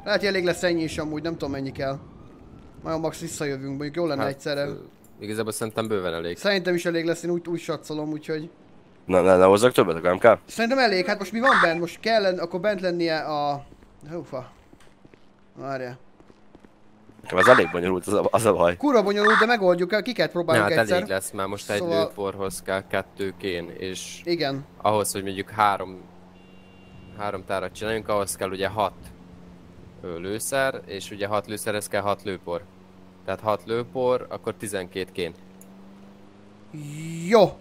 Lehet, hogy elég lesz ennyi is amúgy, nem tudom mennyi kell. Majd max visszajövünk, mondjuk jól lenne hát, egyszerre. Igazából szerintem bőven elég. Szerintem is elég lesz, én úgy satszolom, úgyhogy... Na, hozzak többet, akkor nem kell? Szerintem elég, hát most mi van bent? Most kell akkor bent lennie a... Húfa. Várjál. Ez elég bonyolult, az a baj. Kurva bonyolult, de megoldjuk, kiket próbáljuk egyszer. Hát elég lesz, már most egy lőporhoz kell 2 kén, és... Igen. Ahhoz, hogy mondjuk 3 tárat csináljunk, ahhoz kell ugye 6. lőszer, és ugye 6 lőszerhez kell 6 lőpor. Tehát 6 lőpor, akkor 12 kén. Jó.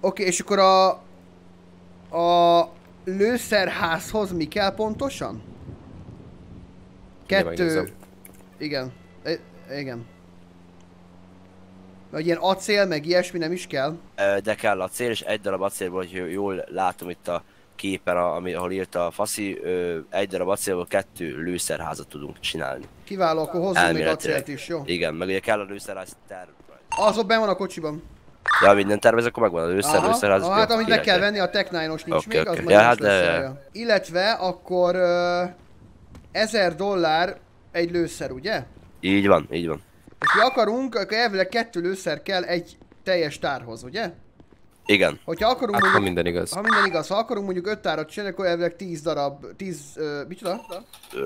Oké, és akkor a lőszerházhoz mi kell pontosan? 2. Igen. Igen. Vagy ilyen acél, meg ilyesmi nem is kell? De kell acél, és egy darab acélból, hogy jól látom itt a képen, ahol írta a faszi, egy darab acélból 2 lőszerházat tudunk csinálni. Kiváló, akkor hozzunk még acélt is, jó? Igen, meg ugye kell a lőszerház terv. Az ott benn van a kocsiban. Ja, minden tervez, akkor megvan a lőszerház. Ah, hát amit meg kell venni, a Tech-9-os nincs még, az már nem. Illetve akkor $1000 egy lőszer, ugye? Így van, így van. És mi akarunk, akkor elvileg 2 lőszer kell egy teljes tárhoz, ugye? Igen. Hogyha akarunk, hát, mondjuk, ha minden igaz. Ha minden igaz, ha akarunk mondjuk 5 tárat csinálni, akkor elvileg 10 darab, micsoda?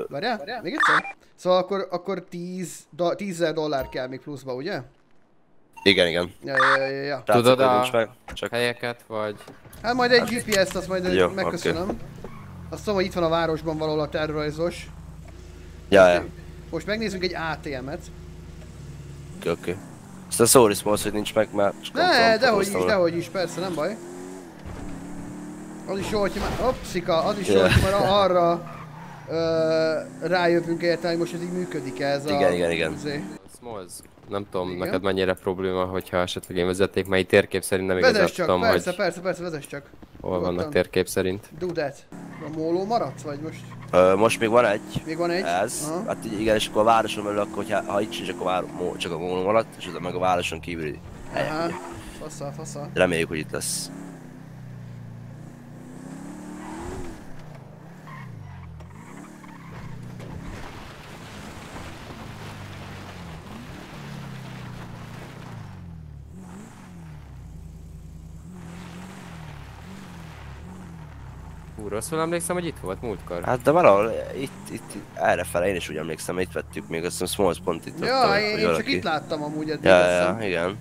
Várjál? Még egyszer? Szóval akkor 10,000 dollár kell még pluszba, ugye? Igen. Ja. Tudod a helyeket, vagy... Hát majd egy GPS-t, azt majd jó, megköszönöm. Okay. Azt tudom, hogy itt van a városban valahol a tervrajzos. Ja. Most megnézzünk egy ATM-et. Oké. Ezt a szóriszmolsz, hogy nincs meg, mert csak nem tudom. Dehogy is, persze, nem baj. Az is jó, hogyha már... Hoppszika, az is jó, hogyha már arra... rájövünk egyáltalán, hogy most ez így működik ez a... Igen. Smolz, nem tudom, igen? Neked mennyire probléma, hogyha esetleg én vezetnék, mert így térkép szerint nem igazán tudom, hogy... Persze, vezess csak. Hol vannak térkép szerint? Do that. A móló maradsz, vagy most? Most még van egy. Még van egy? Ez. Aha. Hát igen, és akkor a városon belül, akkor, ha itt sincs, akkor csak a móló maradt, és utána meg a városon kívüli helyen. Fasza. Reméljük, hogy itt lesz. Rosszul emlékszem, hogy itt volt múltkor. Hát de valahol itt errefele én is úgy emlékszem, itt vettük még, azt hiszem Smalls pont itt. Ja, én csak itt láttam amúgy eddig. Ja, igen.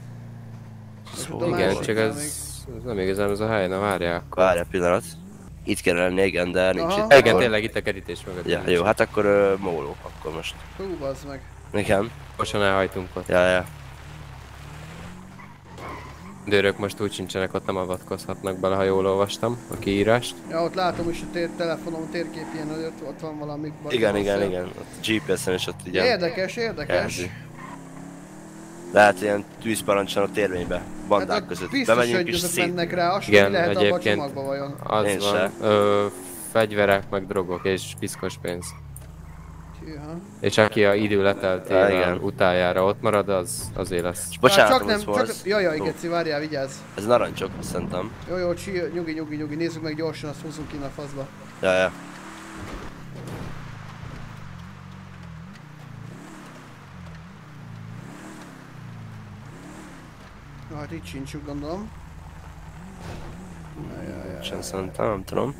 Igen, csak ez nem igazán az a hely, na várjál akkor. Várjál pillanat. Itt kell lenni, igen, de nincs itt. Igen, tényleg itt a kerítés mögött. Ja, jó, hát akkor móló, akkor most. Hú, bazd meg. Igen. Gyorsan elhajtunk ott. Ja. A rendőrök most úgy sincsenek, ott nem avatkozhatnak bele, ha jól olvastam a kiírást. Ja, ott látom is a telefonom térképén, hogy ott van valami... Igen. Ott GPS-en is ott ugye... Érdekes. Jelzi. Lehet ilyen tűzparancson a térvénybe, bandák hát között. Biztos, hogy között mennek rá, azt nem lehet abba a csomagba vajon. Az van. Fegyverek, meg drogok és piszkos pénz. Jaha. És aki a idő leteltével utájára ott marad, az lesz. Bocsánat, csak nem, csak... Jaj, geci, várjál, vigyázz. Ez narancsok, azt szerintem. Jó, nyugi, nézzük meg gyorsan, azt húzunk innen a faszba. Jaj. Na, hát itt sincsük, gondolom. Jaj. Szerintem, nem tudom.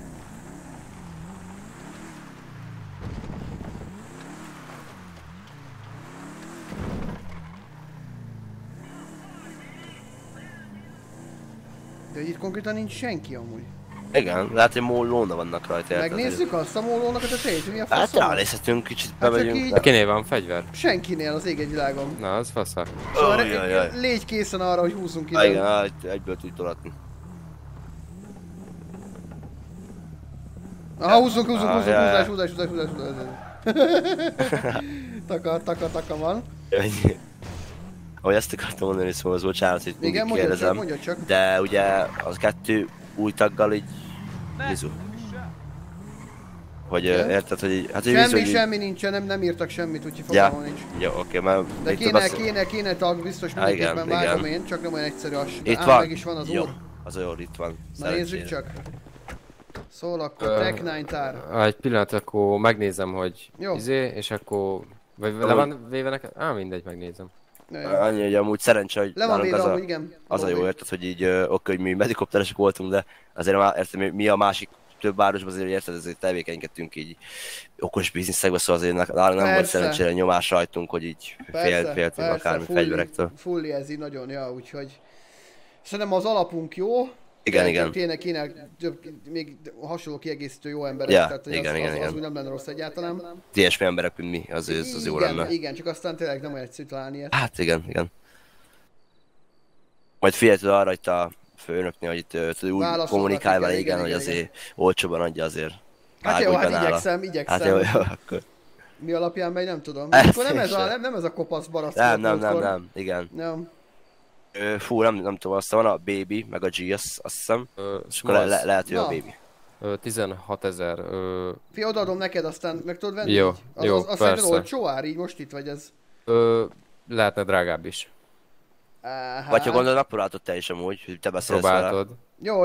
De itt konkrétan nincs senki amúgy. Igen, lehet, hogy mólóna vannak rajta. Megnézzük azt a mólónakat, a tejt, mi a faszom? Hát ránézhetünk, kicsit bemegyünk. Így... Kinél van fegyver? Senkinél az ég egy világon. Na, az fasza. Szóval légy készen arra, hogy húzzunk ide. Igen, egyből tudj tolatni. Aha, húzzunk, Takar van. Ahogy ezt akartam mondani, szóval az bocsánat, hogy mindig kérdezem. De ugye az kettő új taggal így... Mizu. Hogy érted, hogy így... Hát, hogy semmi nincsen, nem írtak semmit, úgyhogy fogalmam nincs. Jó, oké, már... De kéne tag, biztos mindenképpen vágom én, csak nem olyan egyszerű az. Itt van? Meg is van az úr. Az olyan itt van. Na nézzük csak. Szól akkor Tech-9 tár. Egy pillanat, akkor megnézem, hogy izé, és akkor... Vagy le van véve neked? Á, mindegy, megnézem. Annyi, hogy amúgy szerencse, hogy nálunk az a jó, érted, hogy így oké, hogy mi medikopteresek voltunk, de azért már érted, mi a másik több városban azért, érted, azért tevékenykedtünk így okos bizniszekben, szóval azért nálunk nem volt szerencsére nyomás rajtunk, hogy így féltünk akármi fegyverektől. Fulli ez így nagyon, ja, úgyhogy szerintem az alapunk jó. Igen, igen. Tényleg kéne még hasonló kiegészítő jó emberek, tehát az úgy nem lenne rossz egyáltalán. Ilyesmi emberek, mint mi, az jó lenne. Igen, csak aztán tényleg nem olyan egyszerű találni ilyet. Hát igen, igen. Majd figyelj tudod arra itt a főnöknél, hogy itt úgy kommunikálj vele, igen, hogy azért olcsóban adja azért. Hát jó, hát igyekszem. Hát jó, akkor. Mi alapján megy, nem tudom. Akkor nem ez a kopasz barasztó. Nem, igen. Fú, nem tudom, aztán van a Baby, meg a G, azt hiszem. És akkor lehet, hogy a Baby. 16 000. Fi, odaadom neked, aztán meg tudod venni? Jó, jó, persze. Azt hiszem, olcsó ár, így most itt vagy ez? Lehetne drágább is. Vagy ha gondolod, akkor látod te is amúgy, hogy te beszélsz vele. Jó,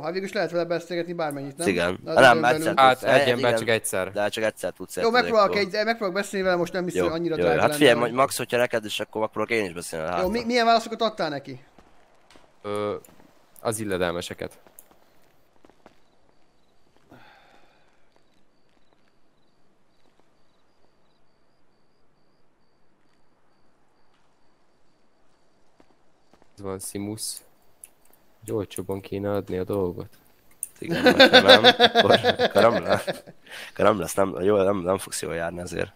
hát végülis lehet vele beszélgetni bármennyit, nem? Igen. Nem, egyszer tudsz. Egy ember csak egyszer. De csak egyszer tudsz. Jó, megpróbálok beszélni vele, most nem hiszem annyira drága. Hát figyelj, majd Max, hogyha neked is, akkor megpróbálok én is beszélni vele. Jó, milyen válaszokat adtál neki? Az illedelmeseket. Ez van Simus. Hogy olcsóban kéne adni a dolgot. Igen, nem lesz, nem fogsz jól járni azért.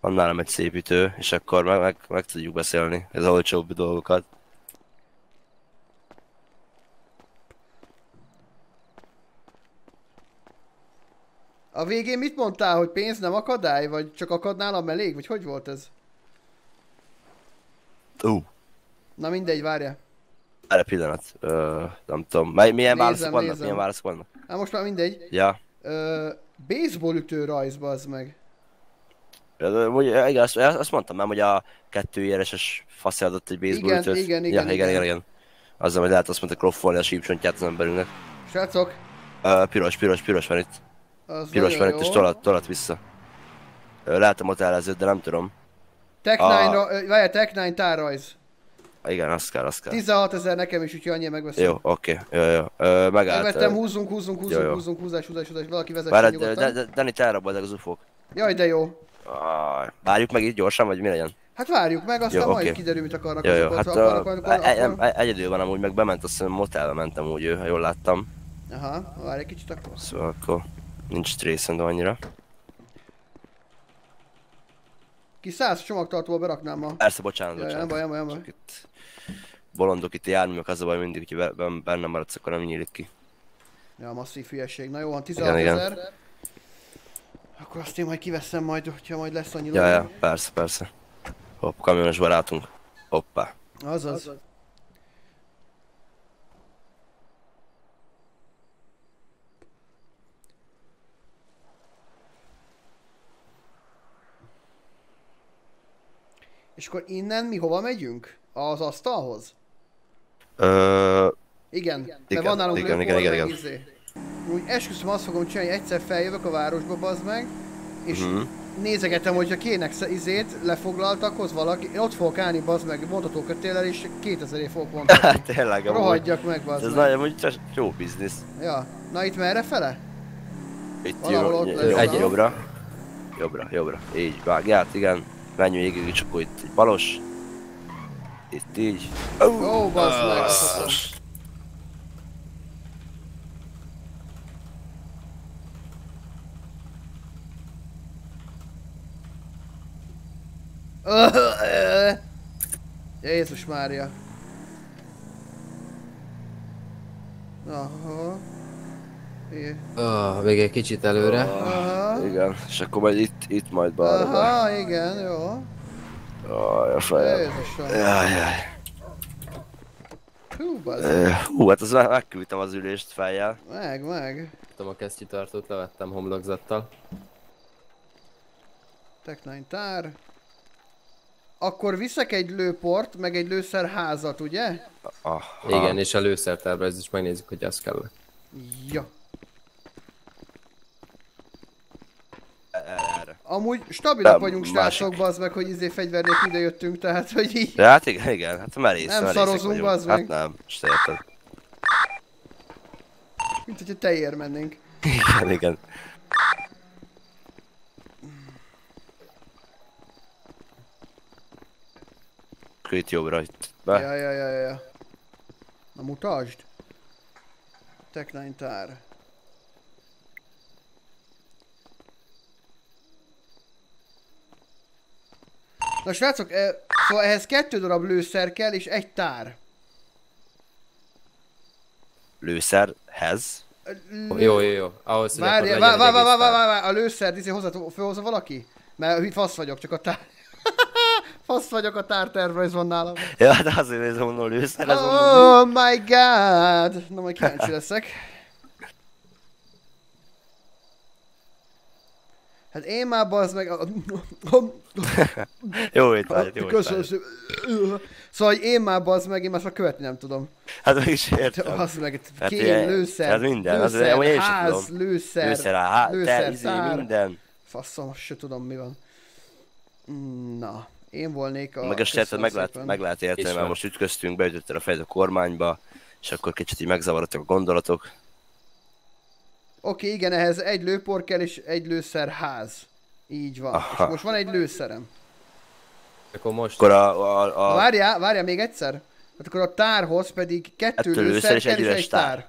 Van nálam egy szép ütő, és akkor meg tudjuk beszélni az olcsóbb dolgokat. A végén mit mondtál, hogy pénz nem akadály, vagy csak akadnál a melég, vagy hogy volt ez? Na mindegy, várjál. Erre pillanat, nem tudom, milyen válaszok vannak? Hát most már mindegy. Ja. Baseball ütő rajz, bazd meg. Igen, azt mondtam nem, hogy a 2 IRS-es faszja adott egy baseball ütőt. Igen. Azzal, hogy lehet azt mondta kloffolni a sípcsontját az emberünknek. Srácok. Piros van itt. Az piros van itt, és tolat vissza. Látom ott elezőt, de nem tudom. Tech-9 tárrajz. Igen, azt kell. 16 000 nekem is, úgyhogy annyira megveszem. Jó, oké. Jó. Megállt. Megvettem, húzzunk, húzás, valaki vezetsen nyugodtan. Dani, te elrabolták az ufók. Jaj, de jó. Várjuk meg itt gyorsan, vagy mi legyen? Hát várjuk meg, aztán majd kiderül, mit akarnak azokat. Egyedül van amúgy, meg bement, azt hiszem, motelbe mentem úgy, ha jól láttam. Aha, várj egy kicsit akkor. Szóval akkor nincs trészendő annyira. Ki 100 csomagtartóba beraknám a... Persze, bocsánat. Nem baj. Itt bolondok itt járműek, az a baj mindig, hogyha benne maradsz, akkor nem nyílik ki. Ja, masszív hülyeség. Na jó, van 16 000. Akkor azt én majd kiveszem majd, hogyha majd lesz annyi dolog. Ja, persze. Hopp, kamionos barátunk. Hoppá. Azaz. És akkor innen mi hova megyünk? Az asztalhoz? Igen, mert van nálunk lőpor, meg izé. Úgy esküszöm, azt fogom csinálni, egyszer feljövök a városba, bazd meg, és nézegetem, hogyha kének izét, lefoglaltakhoz valaki, én ott fogok állni, bazd meg, vontatókötéllel, és 2000 év fogok vontatni. Tényleg, rohadjak meg, bazd meg. Ez nagyon, hogy csak jó biznisz. Ja, na itt merre fele? Itt jobbra, így vágját, igen. Menjünk végig, csak itt egy balos. Itt így. Ó, bassz. Jézus Mária. Aha. Igen. Végig egy kicsit előre. Aha. Igen, és akkor majd itt majd balra. Aha, be. Igen, jó. Jaj, a fejem. Jajjaj. Hú, hát az megküldtem az ülést fejjel. Meg. Tudom, a kesztyűtartót levettem homlokzattal. Tech-9 tár. Akkor viszek egy lőport, meg egy lőszerházat, ugye? Aha. Igen, és a lőszertárba ez is megnézzük, hogy az kell. Ja. Amúgy stabilak vagyunk, srácok, bazd meg, hogy izé fegyver nélkül idejöttünk, tehát hogy így... De hát igen, hát merész, nem szarozunk, bazd meg. Hát nem, most érted. Mint hogyha tejér mennénk. Igen. Itt jobbra, itt be. Ja. Na mutasd. Tech-9 tár. Na srácok, szóval ehhez 2 darab lőszer kell és 1 tár. Lőszerhez? Jó. Ahhoz, hogy akkor legyen egy egész tár. A lőszer, izé fölhozza valaki? Mert itt fasz vagyok, csak a tár. Fasz vagyok, a tártervrajz van nálam. Ja, de azért nézem, mondom, lőszer, ez oh my god! Na majd kíváncsi leszek. Hát én már bazd meg... Jó étvágyat, jó étvágyat. Szóval én már bazd meg, én már csak követni nem tudom. Hát meg is értem. Bazd meg, kény, lőszer, ház, lőszer, tár. Faszom, se tudom mi van. Na, én volnék a... Meg ezt meg lehet érteni, mert most ütköztünk, beütötted a fejed a kormányba, és akkor kicsit így megzavarodtak a gondolatok. Oké, igen, ehhez 1 lőpor kell és 1 lőszerház. Így van. Aha. És most van 1 lőszerem. Akkor most... Akkor a... Várjál még egyszer. Hát akkor a tárhoz pedig 2 lőszer és 1 üres tár.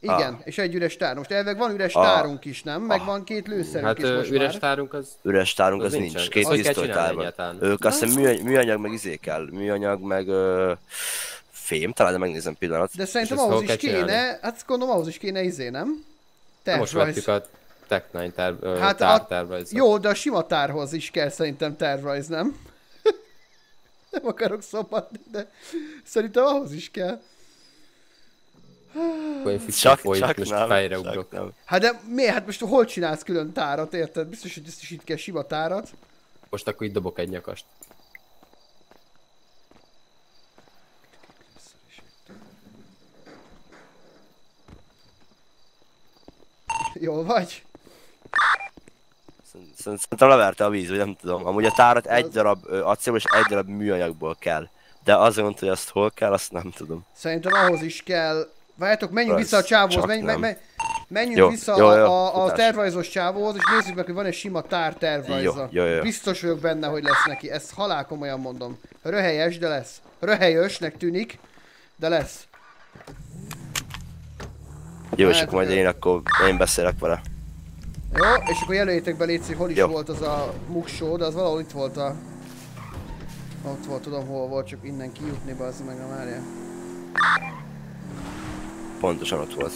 Igen, és 1 üres tár. Most elveg van üres tárunk is, nem? Meg van 2 lőszerünk hát, is most üres már. Tárunk az... Üres tárunk az nincs. 2 pisztolytárban. Ők azt hiszem műanyag meg izé kell. Műanyag meg... fém, talán, de megnézem pillanat. De szerintem ahhoz is kéne... Hát gondolom ahhoz is kéne izé, nem? Most vettük a Tech-9 tárrajzot. Jó, de a sima tárhoz is kell szerintem tárrajz, nem? Nem akarok szopatni, de szerintem ahhoz is kell. Csak nem. Hát de miért? Hát most hol csinálsz külön tárat, érted? Biztos, hogy ezt is itt kell sima tárat. Most akkor itt dobok egy nyakast. Jól vagy? Szerintem leverte a víz, vagy nem tudom. Amúgy a tárat 1 darab acélból és 1 darab műanyagból kell. De azért, hogy azt hol kell, azt nem tudom. Szerintem ahhoz is kell... Várjátok, menjünk vissza a csávóhoz, menjünk vissza a tervrajzos csávóhoz, és nézzük meg, hogy van egy sima tár tervrajza. Jó. Biztos vagyok benne, hogy lesz neki. Ezt halálkomolyan mondom. Röhelyes, de lesz. Röhelyösnek tűnik, de lesz. Jó, és akkor majd én beszélek vele. Jó, és akkor jelöljétek be, Léci, hol is volt az a muksó, de az valahol itt volt a... Ott volt, tudom hol volt, csak innen kijutni, bazd meg, nem várjál. Pontosan ott volt.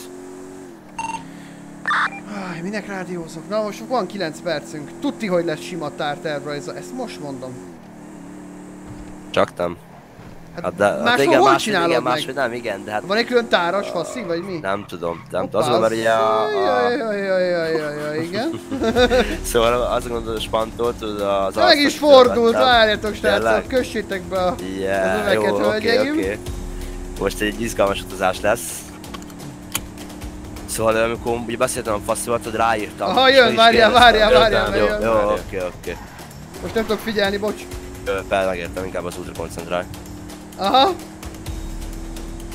Áj, minek rádiózok? Na most van 9 percünk. Tudti, hogy lesz sima tártervrajza, ezt most mondom. Csak nem. Hát de igen, máshogy nem, de hát... Van egy külön táras faszig, vagy mi? Nem tudom, nem tudom, azon mert ugye igen. Szóval azt gondolod, a spantolt, az... Meg is fordult, várjátok srácok, kössétek be az öveket, hölgyeim. Most egy izgalmas utazás lesz. Szóval amikor ugye beszéltem a faszival, hogy ráírtam. Aha, jön, várjál. Jó, oké. Most nem tudok figyelni, bocs. Megértem, inkább az útra koncentrálj. Aha!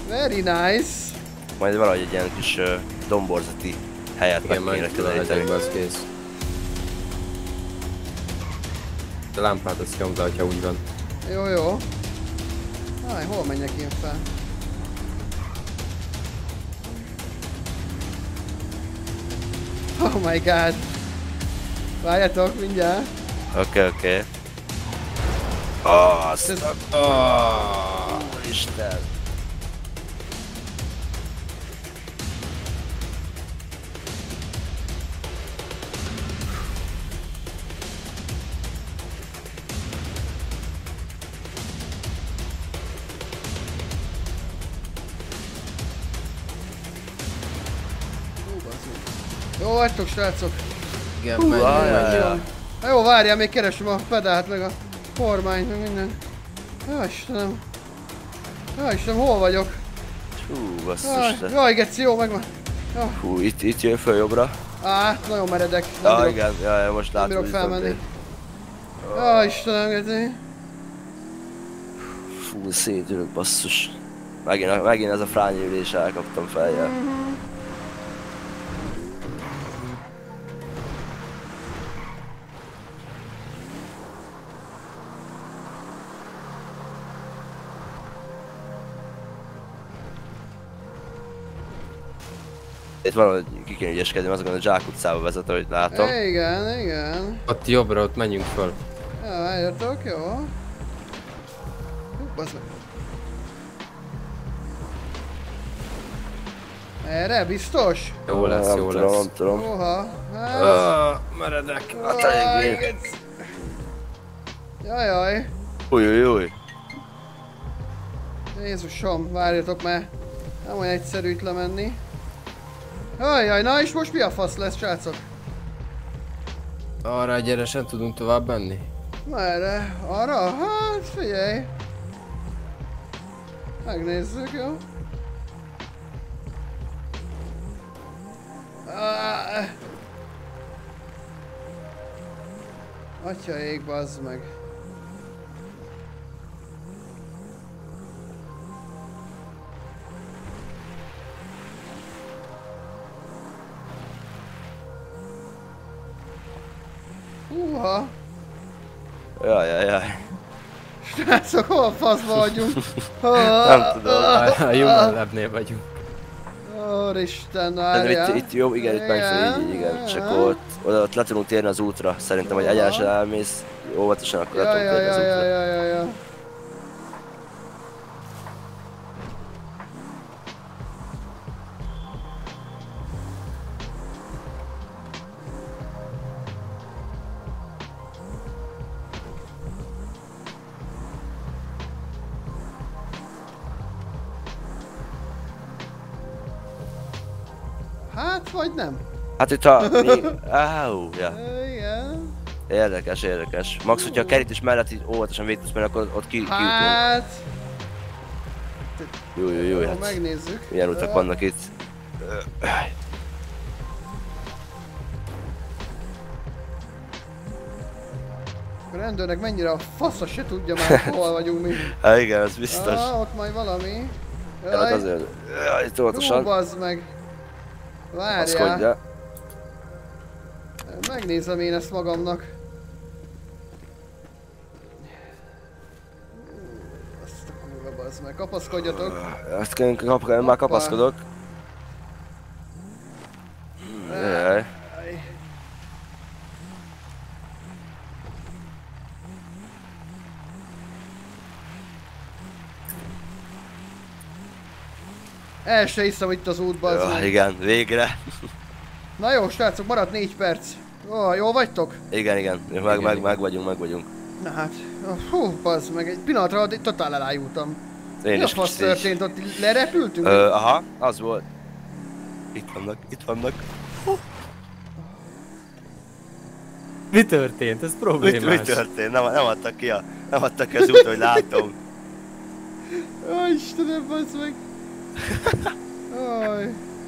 Very nice! Majd valahogy egy ilyen kis domborzati helyet megkéne különíteni. Az kész. A lámpát azt nyomd le, hogyha úgy van. Jó. Háj, hol menjek én fel? Oh my god! Várjatok, mindjárt! Oké. Isten! Jó vagytok, srácok! Igen, menjünk! Na jó, várjál, még keresem a pedált, meg a kormányt, meg minden. Jaj, Istenem! Jaj, Istenem, hol vagyok? Hú, basszus te! Jaj, geci, jó, megvan! Hú, itt jön föl jobbra. Á, nagyon meredek. Jaj, igen, jaj, most látom, hogy felmenni. Jaj, Istenem, geci! Fú, szétülök, basszus. Megint ez a frányülés, elkaptam feljel. Itt valahogy ki kéne ügyeskedni, azokon a Zsák utcába vezet, ahogy látom. Igen, igen. Ott jobbra, ott menjünk föl. Jaj, értok, jó. Bassz meg. Erre, biztos? Jó lesz, jó lesz. Nem tudom. Oha, hát... meredek. Hát elég. Jajjaj. Ujjjjjj. Jézusom, várjatok már. Nem olyan egyszerű itt lemenni. Ajjaj, na és most mi a fasz lesz, srácok? Arra egyenesen tudunk tovább menni? Merre? Arra? Hát figyelj! Megnézzük, jó? Atya ég, bazd meg! Húha! Jajajaj! Srácok, hol a faszba vagyunk? Nem tudom, a Jumalabnél vagyunk. Úristen, várjál! Itt jó, igen, itt megfelel, igen, csak ott le tudunk térni az útra. Szerintem, hogy egyenesen elmész, óvatosan akkor le tudunk térni az útra. Jajajajajajajaj! Hát, vagy nem? Hát itt a... Áú, ja. Igen. Érdekes, érdekes. Max, hogyha a kerítés mellett így óvatosan végig tudsz menni, akkor ott kiutunk. Hát... Jó, hát. Megnézzük. Milyen utak vannak itt. A rendőrnek mennyire a fasza se tudja már, hol vagyunk mi. Hát igen, ez biztos. Ott majd valami. Jaj, azért. Jaj, óvatosan. Bazd meg. Várjál! Megnézem én ezt magamnak. Azt a kurva, bazd meg, kapaszkodjatok! Ezt én már kapaszkodok. Jaj. El se hiszem itt az útban. Jó, igen, végre. Na jó, srácok, maradt 4 perc. Ó, jól vagytok? Igen, meg vagyunk. Na hát, hú, bazd meg, egy pillanatra totál elájultam. Mi a fasz történt, ott lerepültünk? Aha, az volt. Itt vannak. Mi történt? Ez problémás. Mi történt? Nem adtak ki az út, hogy látom. Ó, Istenem, bazd meg.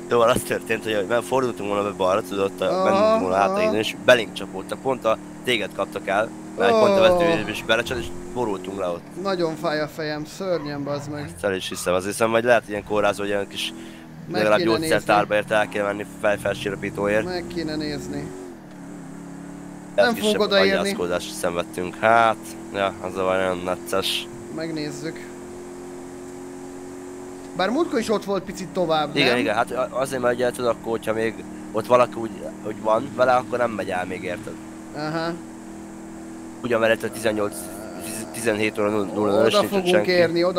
Jó, az történt, hogy mert fordultunk volna be balra, tudod, bennünk volna hátra és belénk csapódtak, pont a téged kaptak el, mert pont a vetőjébe is belecsapott, és borultunk le ott. Nagyon fáj a fejem, szörnyen, bazd meg. Ezt el is hiszem, azt hiszem, hogy lehet ilyen kórházó, hogy ilyen kis legalább gyógyszertárbaért el kéne menni fejfelsérapítóért. Meg kéne nézni. Nem fog odaérni. Agyászkódást szenvedtünk, hát, ja, az a baj, nagyon necces. Megnézzük. Bár múltkor is ott volt picit tovább, nem? Igen, igen, hát azért megy el, tudod, akkor, hogyha még ott valaki úgy van vele, akkor nem megy el még, érted? Aha. Ugyan veled a 17 óra 00-ra oda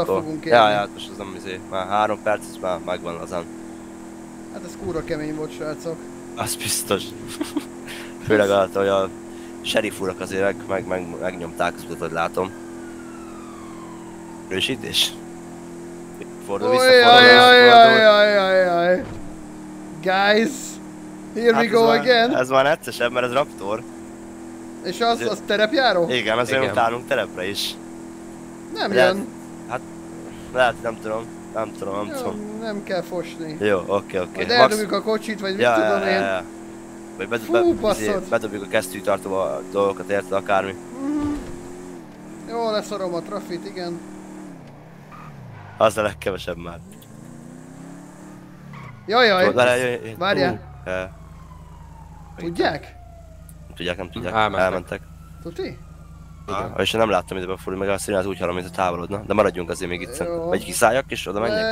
fogunk érni, Ja, hát most az nem izé, már 3 perc, ez már megvan lazán. Hát ez kúra kemény volt, srácok. Az biztos. Főleg által, hogy a sheriff urak azért megnyomták az utat, hogy látom. Rősítés. Fordul vissza, fordul. Guys, here we go again. Ez már egyszerűbb, mert ez Raptor. És az terepjáró? Igen, azért utálunk terepre is. Nem jön. Hát, lehet, nem tudom. Nem kell fosni. Jó, oké. Hát eldobjuk a kocsit, vagy mit tudom én. Vagy bedobjuk a kesztyűtartóba a dolgokat, érted, akármi. Jó, leszarom a trafit, igen. Az a legkevesebb már. Jajjaj, várjál. Tudják? Nem tudják. Elmentek. Tuti? Igen. És nem láttam időben fordul, meg a színház úgy hallom, mint a távolodna. De maradjunk azért még itt. Vagy kiszálljak és oda menjek?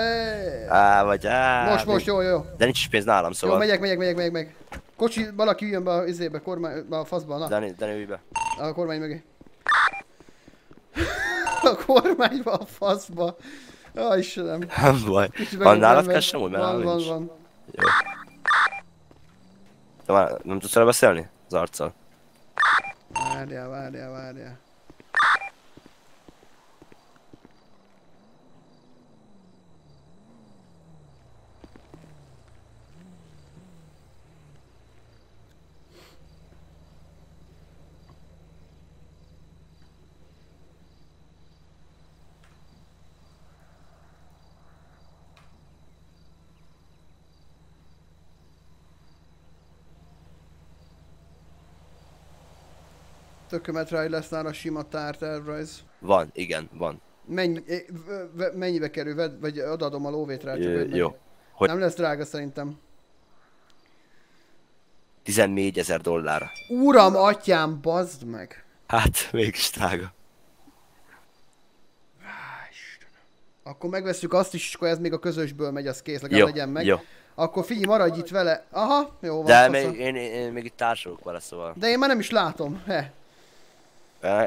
Most, jó. De nincs is pénz nálam, szóval. Jó, megyek. Kocsi, valaki üljön be az izébe, a faszba, na. Dani, ülj be. A kormány mögé. A kormányba, a faszba. Ó, Istenem. Nem baj. Van nálad kessem úgy, mert van. Jó. Te már nem tudsz vele beszélni? Az arccal. Várjál. Tökömetráj lesz nála sima tárt elrajz. Van, igen, van. Mennyibe kerül? Vagy adom a lóvét rá, csak jó. Hogy... Nem lesz drága szerintem. $14,000. Uram, atyám, bazd meg! Hát, mégis drága. Akkor megveszük azt is, és akkor ez még a közösből megy, az kész, legalább legyen meg. Jó. Akkor figyelj, maradj itt vele. Aha, jó van. De én még itt társulok vele, szóval. De én már nem is látom.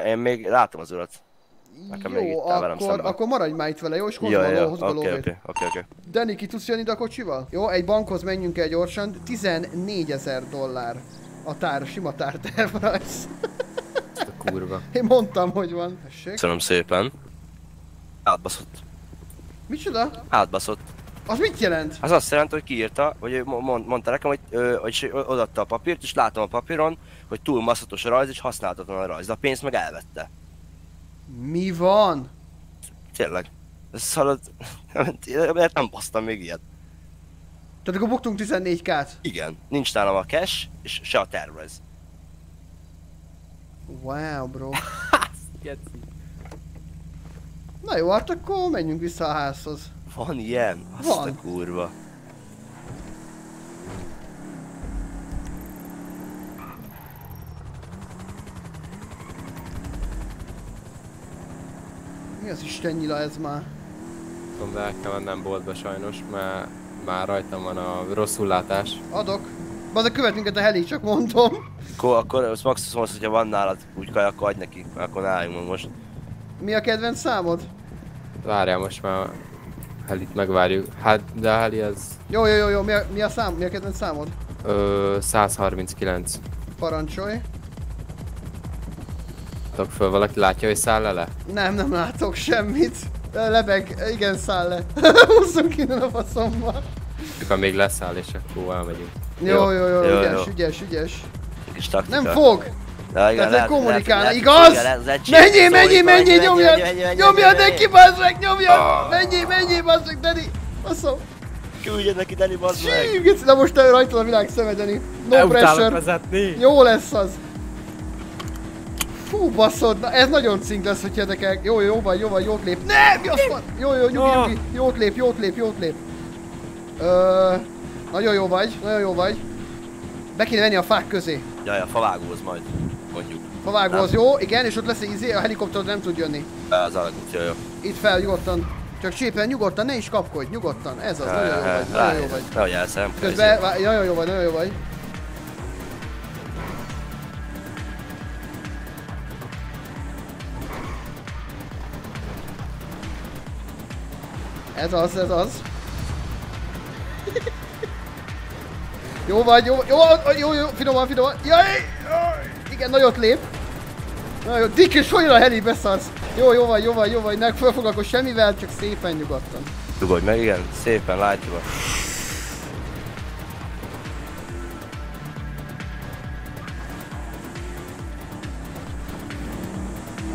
Én még látom az urat. Nekem még itt áll velem szemben. Akkor maradj már itt vele, jó? És hozd a lóvét. Oké. Dani, ki tudsz jönni ide a kocsival? Jó, egy bankhoz menjünk el gyorsan. $14,000 a tár, sima tártervrajz. Ez a kurva. Én mondtam, hogy van. Köszönöm szépen. Átbaszott. Micsoda? Átbaszott. Az mit jelent? Az azt jelenti, hogy kiírta, vagy mondta nekem, hogy odaadta a papírt, és látom a papíron, hogy túl masszatos a rajz, és használhatatlan a rajz, de a pénzt meg elvette. Mi van? Tényleg. Ez halad... nem basztam még ilyet. Tehát akkor buktunk 14K-t? Igen. Nincs nálam a cash, és se a tervrajz. Wow, bro. Na jó, hát akkor menjünk vissza a házhoz. Van ilyen? Azt a kurva. Mi az Isten nyila ez már? Tudom, de el kell mennem boltba sajnos, mert már rajtam van a rosszul látás. Adok. Bazd, követ minket a heli, csak mondom. Akkor az maximum az, hogyha van nálad úgy kaj, akkor adj neki, mert akkor álljunk most. Mi a kedvenc számod? Várjál most már. Helit megvárjuk. Hát, de a heli az... Jó, mi a kedvenc számod? 139. Parancsolj. Tök föl, valaki látja, hogy száll le? Nem látok semmit. Lebeg, igen, száll le. Húzzunk innen a faszomba. Csak még leszáll és akkor elmegyünk. Jó, ügyes. Nem fog! Tehát kommunikálna, igaz? Menjél, nyomjad neki, bazd meg, menjél, bazd meg, Dani, baszom. Küldjön neki, Dani, bazd meg. De most rajtad a világ szeme, Dani. No pressure. Jó lesz az. Fú, baszod, ez nagyon cink lesz, hogyha nekem. Jó vagy, jót lép. Ne, mi az van? Jó, nyugi, jót lép. Nagyon jó vagy. Be kéne venni a fák közé. Jaj, favágóhoz majd, mondjuk. Favágóhoz, jó, igen, és ott lesz egy izé, a helikopter nem tud jönni. Az állat, jó. Itt fel, nyugodtan. Csak szépen nyugodtan, ne is kapkodj, nyugodtan. Ez az, nagyon jó vagy, nagyon jó vagy. Nagyon elszem. Közben, nagyon jó vagy, nagyon jó vagy. Ez az, ez az. Jó vagy, jó, jó, jó, jó, finoman, finoman. Jaj! Igen, nagyot lép. Nagyon jó. Dick és hogy a heli, beszarsz. Jó, jó vagy, jó vagy, jó vagy. Ne felfoglalkozz semmivel, csak szépen nyugodtan. Tudod meg, igen, szépen látjuk.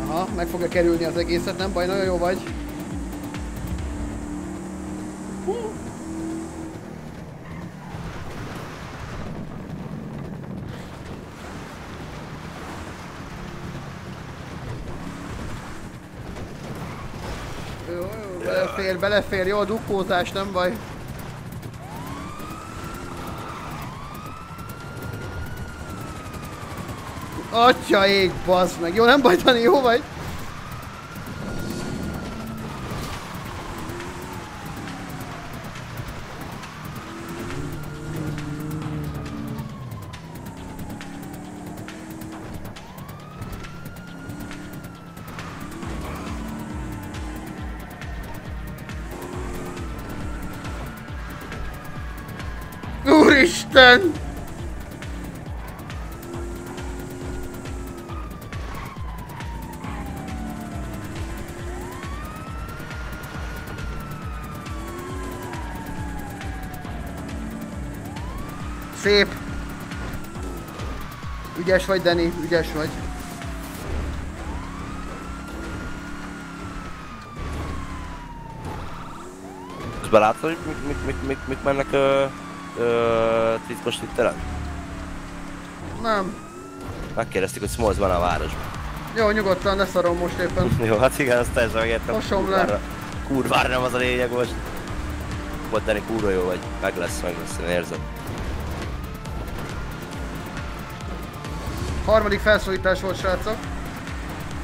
Aha, meg fogja kerülni az egészet, nem baj, nagyon jó vagy. Belefér, belefér, jó a dukkózás, nem baj. Atya ég, bazd meg, jó, nem baj, Dani, jó vagy? Úristen! Szép! Ügyes vagy, Dani, ügyes vagy. Közben látod, hogy mit mennek titkos tittelen? Nem. Megkérdezték, hogy Smolz van a városban. Jó, nyugodtan, ne szarom most éppen. Jó, hát igen, azt teljesen megértem. Mosom le. Kurvára nem az a lényeg most. Bottani, kurva jó vagy. Meg lesz, én érzem. Harmadik felszólítás volt, srácok.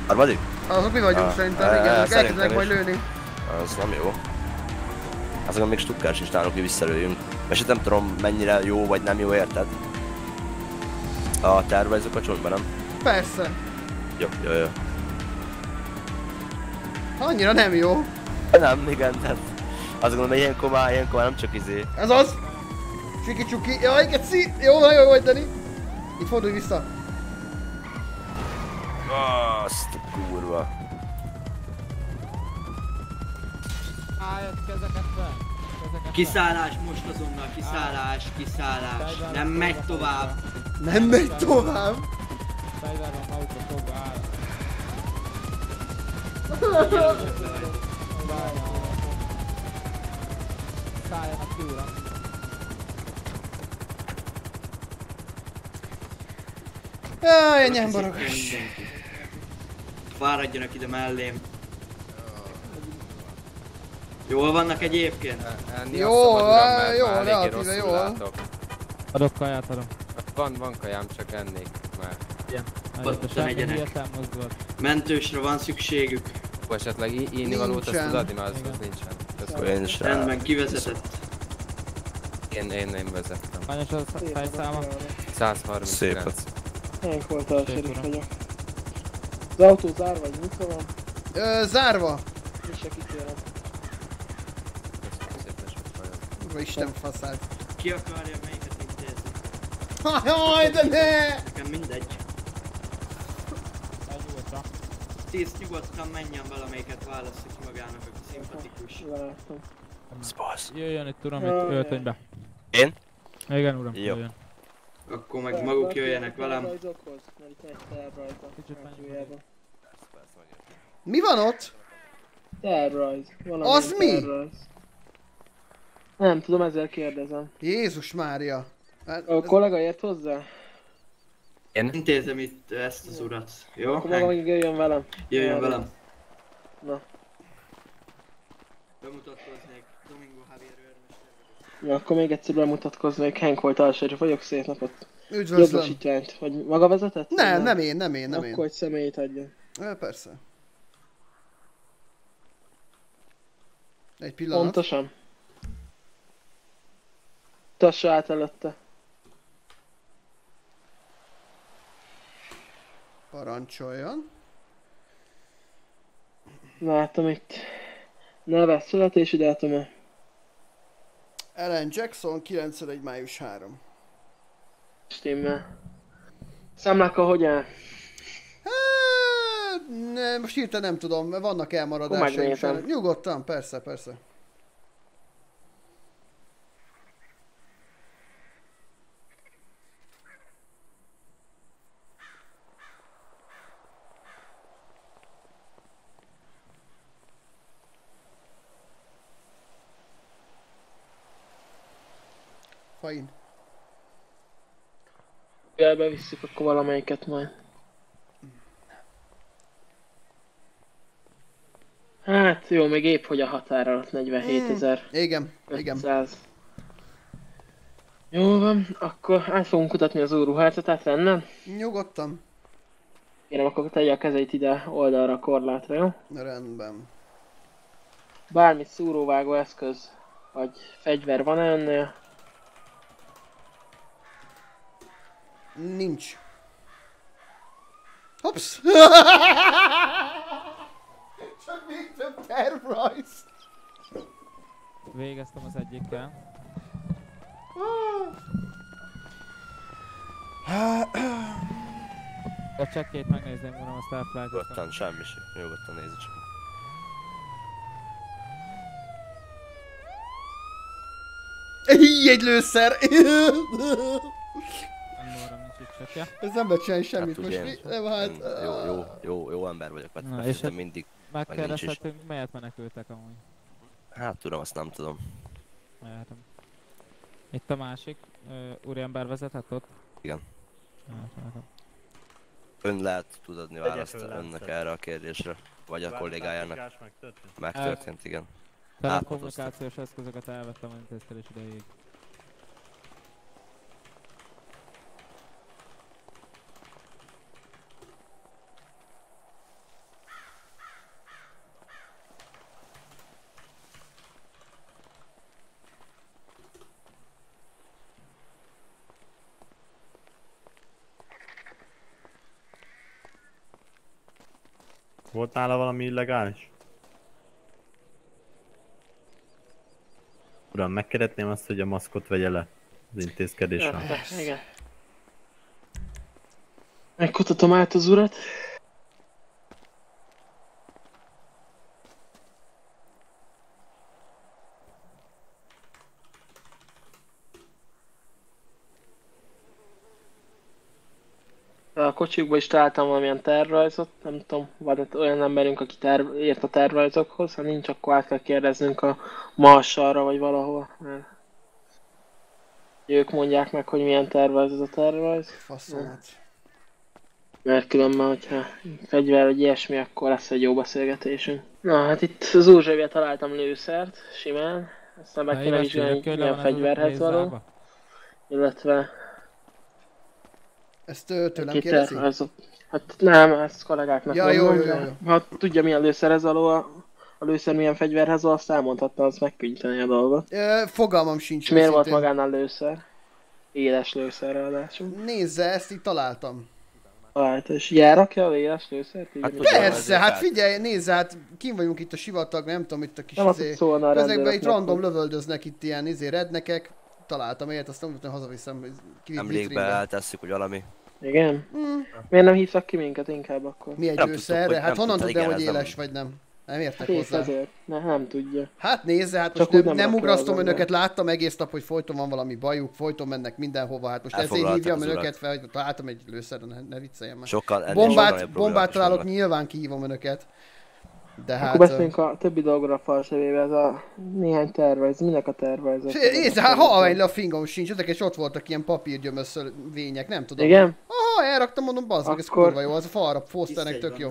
Harmadik? Azok mi vagyunk szerintem, igen, elkezdenek majd lőni. Az nem jó. Azokon még stukkás is nálunk, hogy visszalőjünk. És nem tudom, mennyire jó vagy nem jó, érted? A tervezők a csontban, nem? Persze. Jó, jó, jó. Annyira nem jó. Nem, igen, tehát azt gondolom, hogy ilyenkor már nem csak izé. Ez az! Csiki-csuki, jaj, geci! Jó, nagyon jó vagy, Dani! Itt fordulj vissza! Azt kurva! Álljad kezeket fel! Kiszállás, most azonnal, kiszállás, kiszállás, nem megy tovább. Nem megy tovább. Jaj, enyém borogas. Fáradjanak ide mellém. Jól vannak egyébként? Jól, relatíve jól. Adok kaját, adom. Van kajám, csak ennék már. Igen, pattan egyenek. Mentősre van szükségük. Esetleg ínivalót azt tud adni, mert az nincsen. Köszönöm. Rendben, kivezetett. Én vezettem. Hányos az a fejszáma? 130. Szépet. Én koltársérük vagyok. Az autó zárva, vagy mikor van? Zárva. És se kitérem. Isten faszát. Ki akarja melyiket intézni? Hajj, de ne! Nekem mindegy. Elnyugodtan. Tíz nyugodtan menjen valamelyiket, válassza ki magának, aki szimpatikus. Spasz. Jöjjön itt uram, itt öltönybe. Én? Igen uram, jöjjön. Akkor meg maguk jöjjenek velem. Mi van ott? Tervrajz. Az mi? Nem tudom, ezzel kérdezem. Jézus Mária! A kollega ért hozzá? Én intézem itt ezt az urat, jó? Akkor maga meg jöjjön velem. Jöjjön velem. Na. Bemutatkoznék, Domingo Javier őrmester. Ja, akkor még egyszer bemutatkoznék, Henk volt alsóra, vagyok, szép napot. Üdvözlöm. Jogosítványt, vagy maga vezetett? Nem, nem én. Akkor, hogy személyét adjon. Persze. Egy pillanat. Pontosan. Tassa át előtte. Parancsoljon. Látom itt. Neve, születési dátuma. Allen Jackson, 91. május 3. Stimmel. Számlákkal hogy áll? Ne, most hirtelen nem tudom, vannak elmaradásaim. Nyugodtan, persze, persze. Fajn. Elbe visszük akkor valamelyiket majd. Hát jó, még épp hogy a határ alatt 47 000. Igen, igen. Jó van, akkor át fogunk kutatni az úr ruházatát, rendben? Nyugodtan. Kérem, akkor tegye a kezeit ide oldalra a korlátra, jó? Rendben. Bármi szúróvágó eszköz, vagy fegyver van-e önnél? Nincs. Hopsz! Csak még több tervrajz! Végeztem az egyikkel. A csekkét megnézném, mondom, azt elfelejtettem. Nyugodtan, semmi sem. Nyugodtan nézd csak. Híj, egy lőszer! Ez nem becsinálj semmit hát, most, nem hát... Jó ember vagyok, mert mindig... Megkérdezhetünk, melyet menekültek amúgy? Hát tudom, azt nem tudom. Értem. Itt a másik úriember vezetett ott? Igen. Értem. Ön lehet tud adni választ önnek erre a kérdésre, vagy a kollégájának. Megtörtént, igen. Telekommunikációs eszközöket elvettem a intézkedés idejéig. Volt nála valami illegális? Uram, megkérhetném azt, hogy a maszkot vegye le az intézkedésre. Igen. Megkutatom át az urat. A kocsikban is találtam valamilyen tervrajzot, nem tudom, van olyan emberünk, aki ért a tervrajzokhoz, ha nincs, akkor át kell kérdeznünk a marsalra vagy valahol. Mert ők mondják meg, hogy milyen tervrajz ez a tervrajz. Faszonat. Mert különben, hogyha fegyver vagy ilyesmi, akkor lesz egy jó beszélgetésünk. Na hát itt az úrzsebje találtam lőszert, simán. Aztán meg kéne vizsgálni, milyen fegyverhez való. Illetve... Ezt tőlem kérdezi? Hát nem, ezt kollégáknak ja, mondom, jó. Ha tudja milyen lőszerhez való, a lőszer milyen fegyverhez való, azt elmondhatna, az megkönnyíteni a dolgot. Fogalmam sincs. Miért volt magánál lőszer? Éles lőszerre adásul. Nézze, ezt így találtam. És járakja a éles lőszert? Hát persze, hát figyelj, nézze, hát kim vagyunk itt a sivatag, nem tudom, itt a kis ezekben itt random lövöldöznek itt ilyen rednekek. Találtam ilyet, azt nem tudom, hogy hazaviszem. Emlékbe eltesszük, hogy valami. Igen? Miért nem hívtak ki minket inkább akkor? Mi egy őszerre? Hát honnan tudnám, hogy éles vagy nem? Nem értek hozzá. Ezért. Nem tudja. Hát nézze, hát most nem ugrasztom önöket, láttam egész nap, hogy folyton van valami bajuk, folyton mennek mindenhova. Hát most ezért hívjam önöket fel, hogy találtam egy lőszerre, ne vicceljem már. Bombát találok, nyilván kihívom önöket. De hát... Akkor beszéljünk a többi dolgokra falsevébe, ez a néhány tervrajz, minek a tervrajzok? Nézd, hát halvány le a fingom sincs, ezek és ott voltak ilyen papírgyömöszölvények, nem tudom. Igen? Aha, elraktam, mondom, bazd meg, ez kurva jó, az a falra, Fosternek tök jó.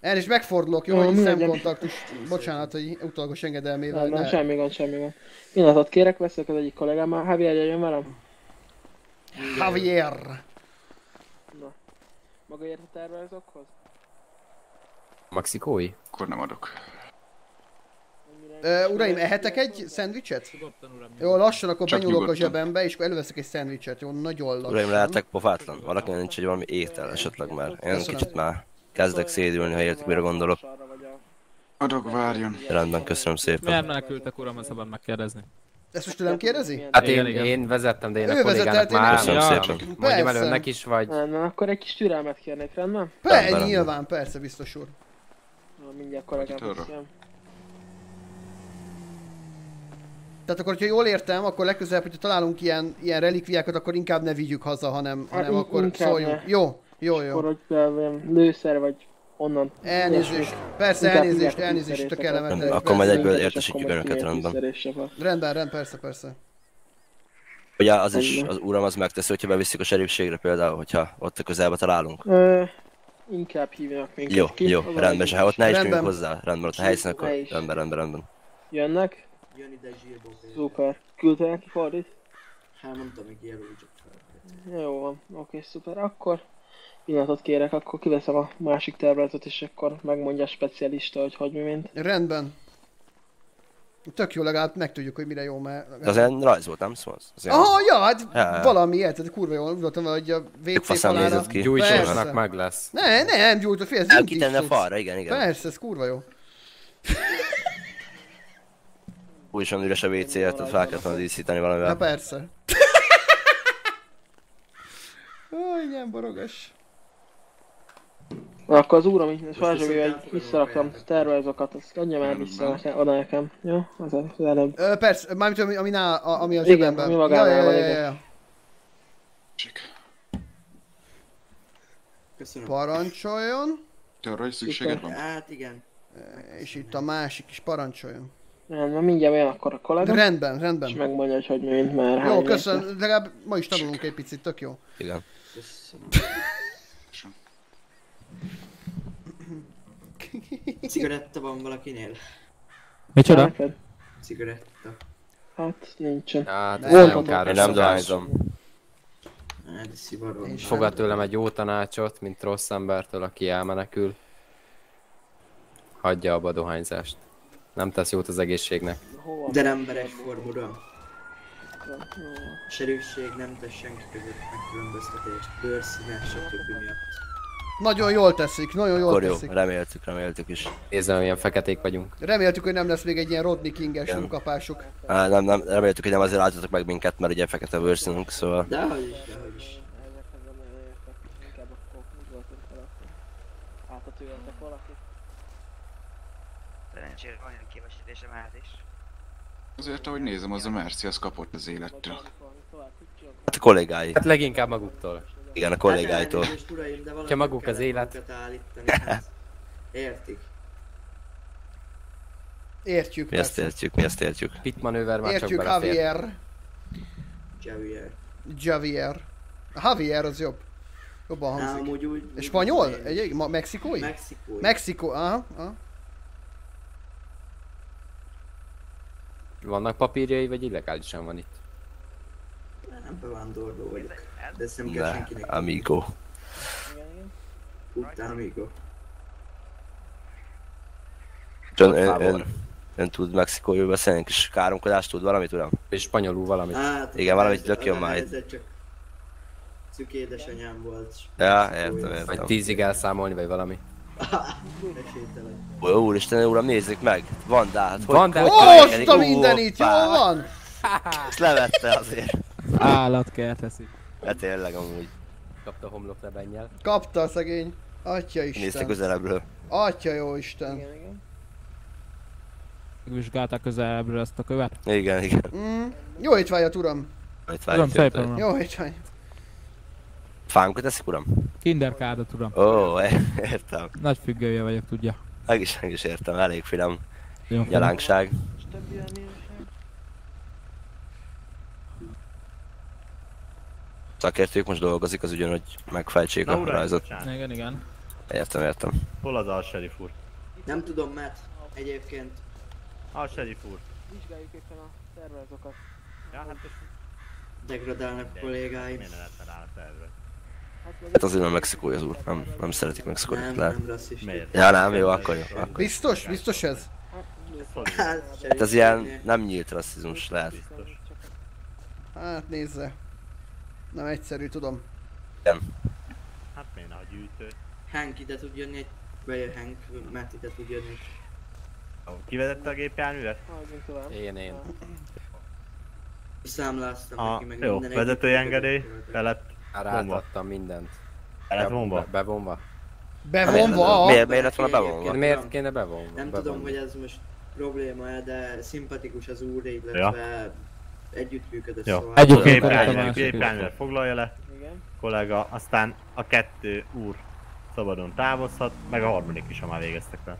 El is megfordulok, jó, hogy szemkontaktus, bocsánat, hogy utolagos engedelmével. Nem, semmi gond, semmi gond. Pillanatot kérek, veszek az egyik kollégámmal, Javier jön velem? Javier! Na, maga ért a tervrajzokhoz? Mexikói? Akkor nem adok. Annyira Uraim, ehetek egy szendvicset? Jó, lassan, akkor csak benyúlok nyugodtan a zsebembe, és akkor előveszek egy szendvicset, jó, nagyon lassan. Uraim, lehetek pofátlan. Valaki nincs egy valami étel esetleg már. Én köszönöm. Kicsit már kezdek szédülni, ha értik, mire gondolok. Adok, várjon. Rendben, köszönöm szépen. Miért menekültek, uram, ezt szabad megkérdezni? Ezt most tőlem kérdezi? Hát én vezettem, de én a kollégának már köszönöm szépen. Mondjam el önnek is, vagy... Rendben, akkor egy kis türelmet kérnék, rendben? Persze, nyilván, persze, biztos úr. Mindjárt kollégának szám. Tehát akkor, ha jól értem, akkor legközelebb, hogyha találunk ilyen relikviákat, akkor inkább ne vigyük haza, hanem akkor szóljunk. Jó, jó, jó. Akkor lőszer vagy onnan. Elnézést. Persze, elnézést, tök elemetlen. Akkor majd egyből értesítjük önöket, rendben. Rendben, persze. Ugye az is, az uram az megteszi, hogyha bevisszük a serépségre például, hogyha ott a közelbe találunk. Inkább hívjanak minket. Jó, rendben, se, ha ott ne is tűnjünk hozzá. Rendben, ott a helyszín, akkor rendben. Jönnek. Jön ide zsírból. Szuper. Küldte neki Fordit? Hát nem tudom, hogy jelölj csak fel. Jó van, oké, szuper. Akkor pillanatot kérek, akkor kiveszem a másik területet, és akkor megmondja a specialista, hogy mi mint. Rendben. Tök jó, legalább megtudjuk, hogy mire jó, mert... De az ilyen rajz volt, nem szóval? Aha, ja, hát valami ilyet, tehát kurva jól voltam, hogy a WC falára... Gyújtsanak, meg lesz. Nem gyújtó, fél, ez mindig szó. A falra, igen. Persze, ez kurva jó. Úgyis üres a WC, tehát fel kellett volna díszíteni valamivel. Na persze. Ó, ilyen borogas. Akkor az úram, így felzsögével visszaraktam terrorizokat, azt adja már vissza oda nekem. Jó? Az előbb. Persze, mármint ami az zsebemben. Igen, ami magánál van, igen. Köszönöm. Parancsoljon. Terroriz szükséged van? Hát igen. És itt a másik is, parancsoljon. Rendben, mindjárt olyan akkor a kollega. Rendben. És megmondja, hogy mint már. Jó, köszönöm, legalább ma is tanulunk egy picit, tök jó. Igen. Cigaretta van valakinél. Micsoda? Cigaretta. Hát nincsen. Hát ez nagyon káros. Én nem dohányzom. Fogad tőlem egy jó tanácsot, mint rossz embertől, aki elmenekül. Hagyja abba a dohányzást. Nem tesz jót az egészségnek. De emberes formula. Serőség nem tesz senki között megkülönböztetést, bőrszínek, stb. miatt. Nagyon jól teszik. Reméltük is. Nézzem, milyen feketék vagyunk. Reméltük, hogy nem lesz még egy ilyen Rodney King-es kapásuk. Nem, reméltük, hogy nem azért látjátok meg minket, mert ugye fekete bőrszínünk, szóval... Dehogyis. Szerencsére olyan képesítésem állt is. Azért, ahogy nézem, az a Merci, az kapott az élettől. Hát a kollégái. Hát leginkább maguktól. Igen, a kollégáitól. Ha maguk az élet. Értik. Értjük. Mi ezt értjük. Pitmanőver már csak belefér. Értjük, Javier. Javier az jobb. Jobban hangzik. Amúgy úgy... Spanyol? Mexikói? Mexikó, aha. Vannak papírjai, vagy illegálisan van itt? Nem bevándorló vagyok, de ezt nem kell senkinek. Amigo. Puta amigo. Ön tud mexikói beszélni, kis káromkodást tud valamit, uram? És spanyolul valamit. Igen, valamit lökjön már itt. Ez csak szük édesanyám volt. Ja, értem. Vagy 10-ig elszámolni, vagy valami. Ó, úristen, uram, nézzük meg! Vandát! Hozta mindenit, jól van! Ezt levette azért. Állatkert eszik. Hát tényleg amúgy. Kapta homlok lebennyel. Kapta a szegény. Atya Isten. Nézte közelebbről. Atya jó Isten. Igen. Vizsgálta közelebbről ezt a követ. Igen. Jó étvágyat, uram. Jó étvágyat. Fámkat eszik, uram? Kinderkádot, uram. Ó, értem. Nagy függője vagyok, tudja. Meg is értem, elég finom. Gyalánkság. Szakértők most dolgozik az ügyön, hogy megfejtsék a rajzot. Igen. Értem. Hol az a serif úr? Nem tudom, mert egyébként... A serif úr. Vizsgáljuk éppen a tervezőket. Ja, hát... Degradálnak kollégáim. Hát azért nem mexikói az úr, nem szeretik mexikói. Nem rasszista. Ja, nem, jó, akkor jó. Biztos ez? Hát ez ilyen nem nyílt rasszizmus lehet. Hát nézze. Nem egyszerű, tudom. Igen. Hát miért a gyűjtő? Hank ide tud jönni, vagy Hank, Matt ide tud jönni. Kivezette a gépjárművet? Én. Számláztam neki meg minden egyébként. Jó, vezetői engedély, felett rátadtam mindent. Felett vonva? Bevonva. Bevonva? Miért lett volna bevonva? Miért kéne bevonva? Nem tudom, hogy ez most probléma, de szimpatikus az úr, illetve együttműködött, szóval. Együttműködött. Foglalja le, kollega, aztán a kettő úr szabadon távozhat, meg a harmadik is, ha már végeztek fel.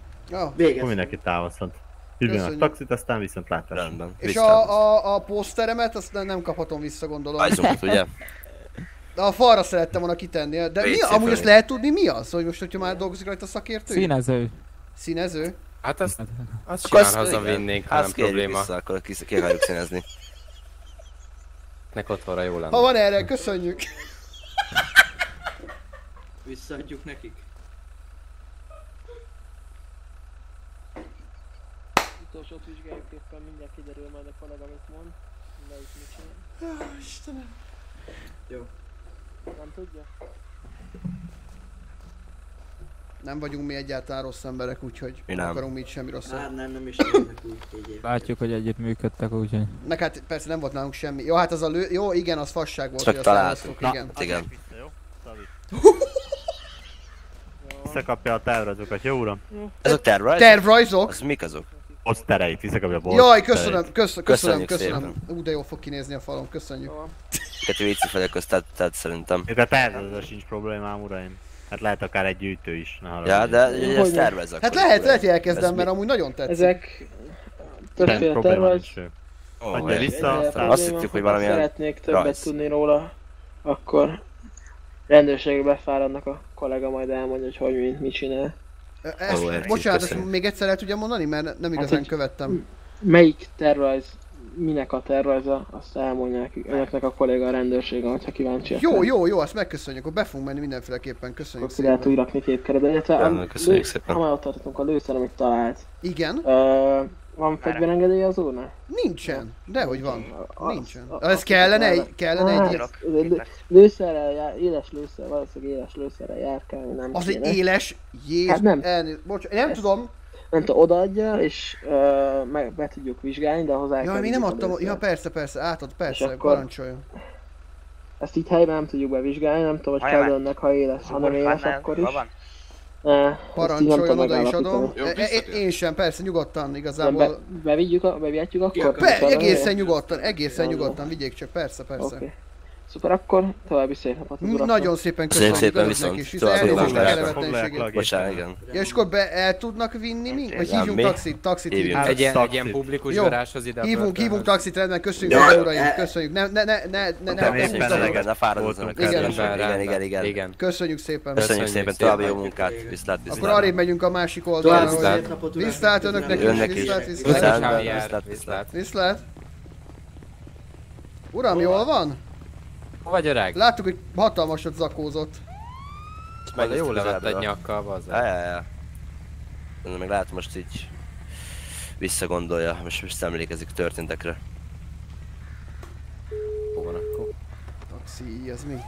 Végeztek. Mindenki távozhat. Hívjon a taxit, aztán viszont látás. Rendben. És a poszteremet azt nem kaphatom vissza, gondolom. Ajzunk, ugye? A falra szerettem volna kitenni, de mi, amúgy azt lehet tudni mi az, hogy most, hogyha már dolgozik rajta a szakértő? Színező. Színező? Hát azt simán hazavinnénk, ha nem probléma. Vissza, akkor kérjük színezni. Nek otthonra jó lenne. Ha van erre, köszönjük! Visszaadjuk nekik. Utolsót vizsgáljuk éppen, mindjárt kiderül majd a kollega, amit mond. Ne is mit csinál. Ó, Istenem! Jó. Nem tudja? Nem vagyunk mi egyáltalán rossz emberek, úgyhogy nem akarunk mi itt semmi rosszat. Hát nem is tudnak úgy egyébként. Látjuk, hogy együtt működtek, úgyhogy. Meg hát persze nem volt nálunk semmi. Jó, hát az a jó, igen, az fasság volt, csak hogy találtuk. Igen. Igen. Visszakapja a tervrajzokat, jó uram? Ezek tervrajzok? Tervrajzok? Az mik azok? Posztereit, visszakapja a bolsztereit. Jaj, köszönöm. Ú, de jól fog kinézni a falon, köszönjük. Tehát vicci felek az, tehát szerintem. De tervrajzol sincs problémám, uraim. Hát lehet akár egy gyűjtő is, ne haragudj. Ja, de ezt tervezek. Hát lehet, hogy elkezdem, mert amúgy nagyon tetszik. Ezek... többféle tervez. Adja vissza, aztán azt hittük, hogy valamilyen rajz. Szeretnék többet tudni róla, akkor rendőrségre befáradnak, a kollega majd elmondja, hogy mit csinál. Bocsánat, ezt még egyszer el tudja mondani, mert nem igazán követtem. Melyik tervez? Minek a tervrajza, azt elmondják önöknek a kolléga a rendőrségen, hogyha kíváncsiak. Jó, azt megköszönjük, akkor be fogunk menni mindenféleképpen, köszönjük szépen. Akkor ki lehet úgy rakni két keretben, illetve köszönjük szépen. Ha már ott tartottunk, a lőszer, amit talált. Igen. Van fegyverengedélye az úrnak? Nincsen, dehogy van. Nincsen. Ez kellene egy ilyen. Lőszerrel jár, éles lőszer, valószínűleg éles lőszerrel járkálni, nem kéne. Az egy éles? Jézus, nem tudom. Nem tudom, odaadja és be tudjuk vizsgálni, de hozzá kell... Jaj, mi nem adtam... Ja, persze, átad, persze, parancsoljon. Ezt itt helyben nem tudjuk bevizsgálni, nem tudom, hogy kell önnek, ha éles, ha nem éles, akkor is. Parancsoljon, oda is adom. Én sem, persze, nyugodtan igazából... Bevihetjük akkor? Egészen nyugodtan, vigyék csak, persze. Szuper, akkor további szép napot az uraknak. Nagyon szépen köszönjük önöknek is, hiszen elnézést a kelevetlenségét. Bocsánat, igen. Ja, és akkor be el tudnak vinni mi? Vagy hívjunk taxit hívjunk. Egy ilyen publikus garázshoz ide. Hívunk taxit, rendben, köszönjük az uraim, köszönjük. Igen. Köszönjük szépen, további jó munkát, viszlát. Akkor arrébb megyünk a másik oldalra. Viszlát önöknek is, viszlát. Uram, jól van? Vagy öreg? Láttuk, hogy hatalmasat zakózott. Meg jól levett egy nyakkal, bazzá. Ja. Meg látom, most így visszagondolja, most visszaemlékezik történtekre. Hol van akkor? Taxi, ez mi?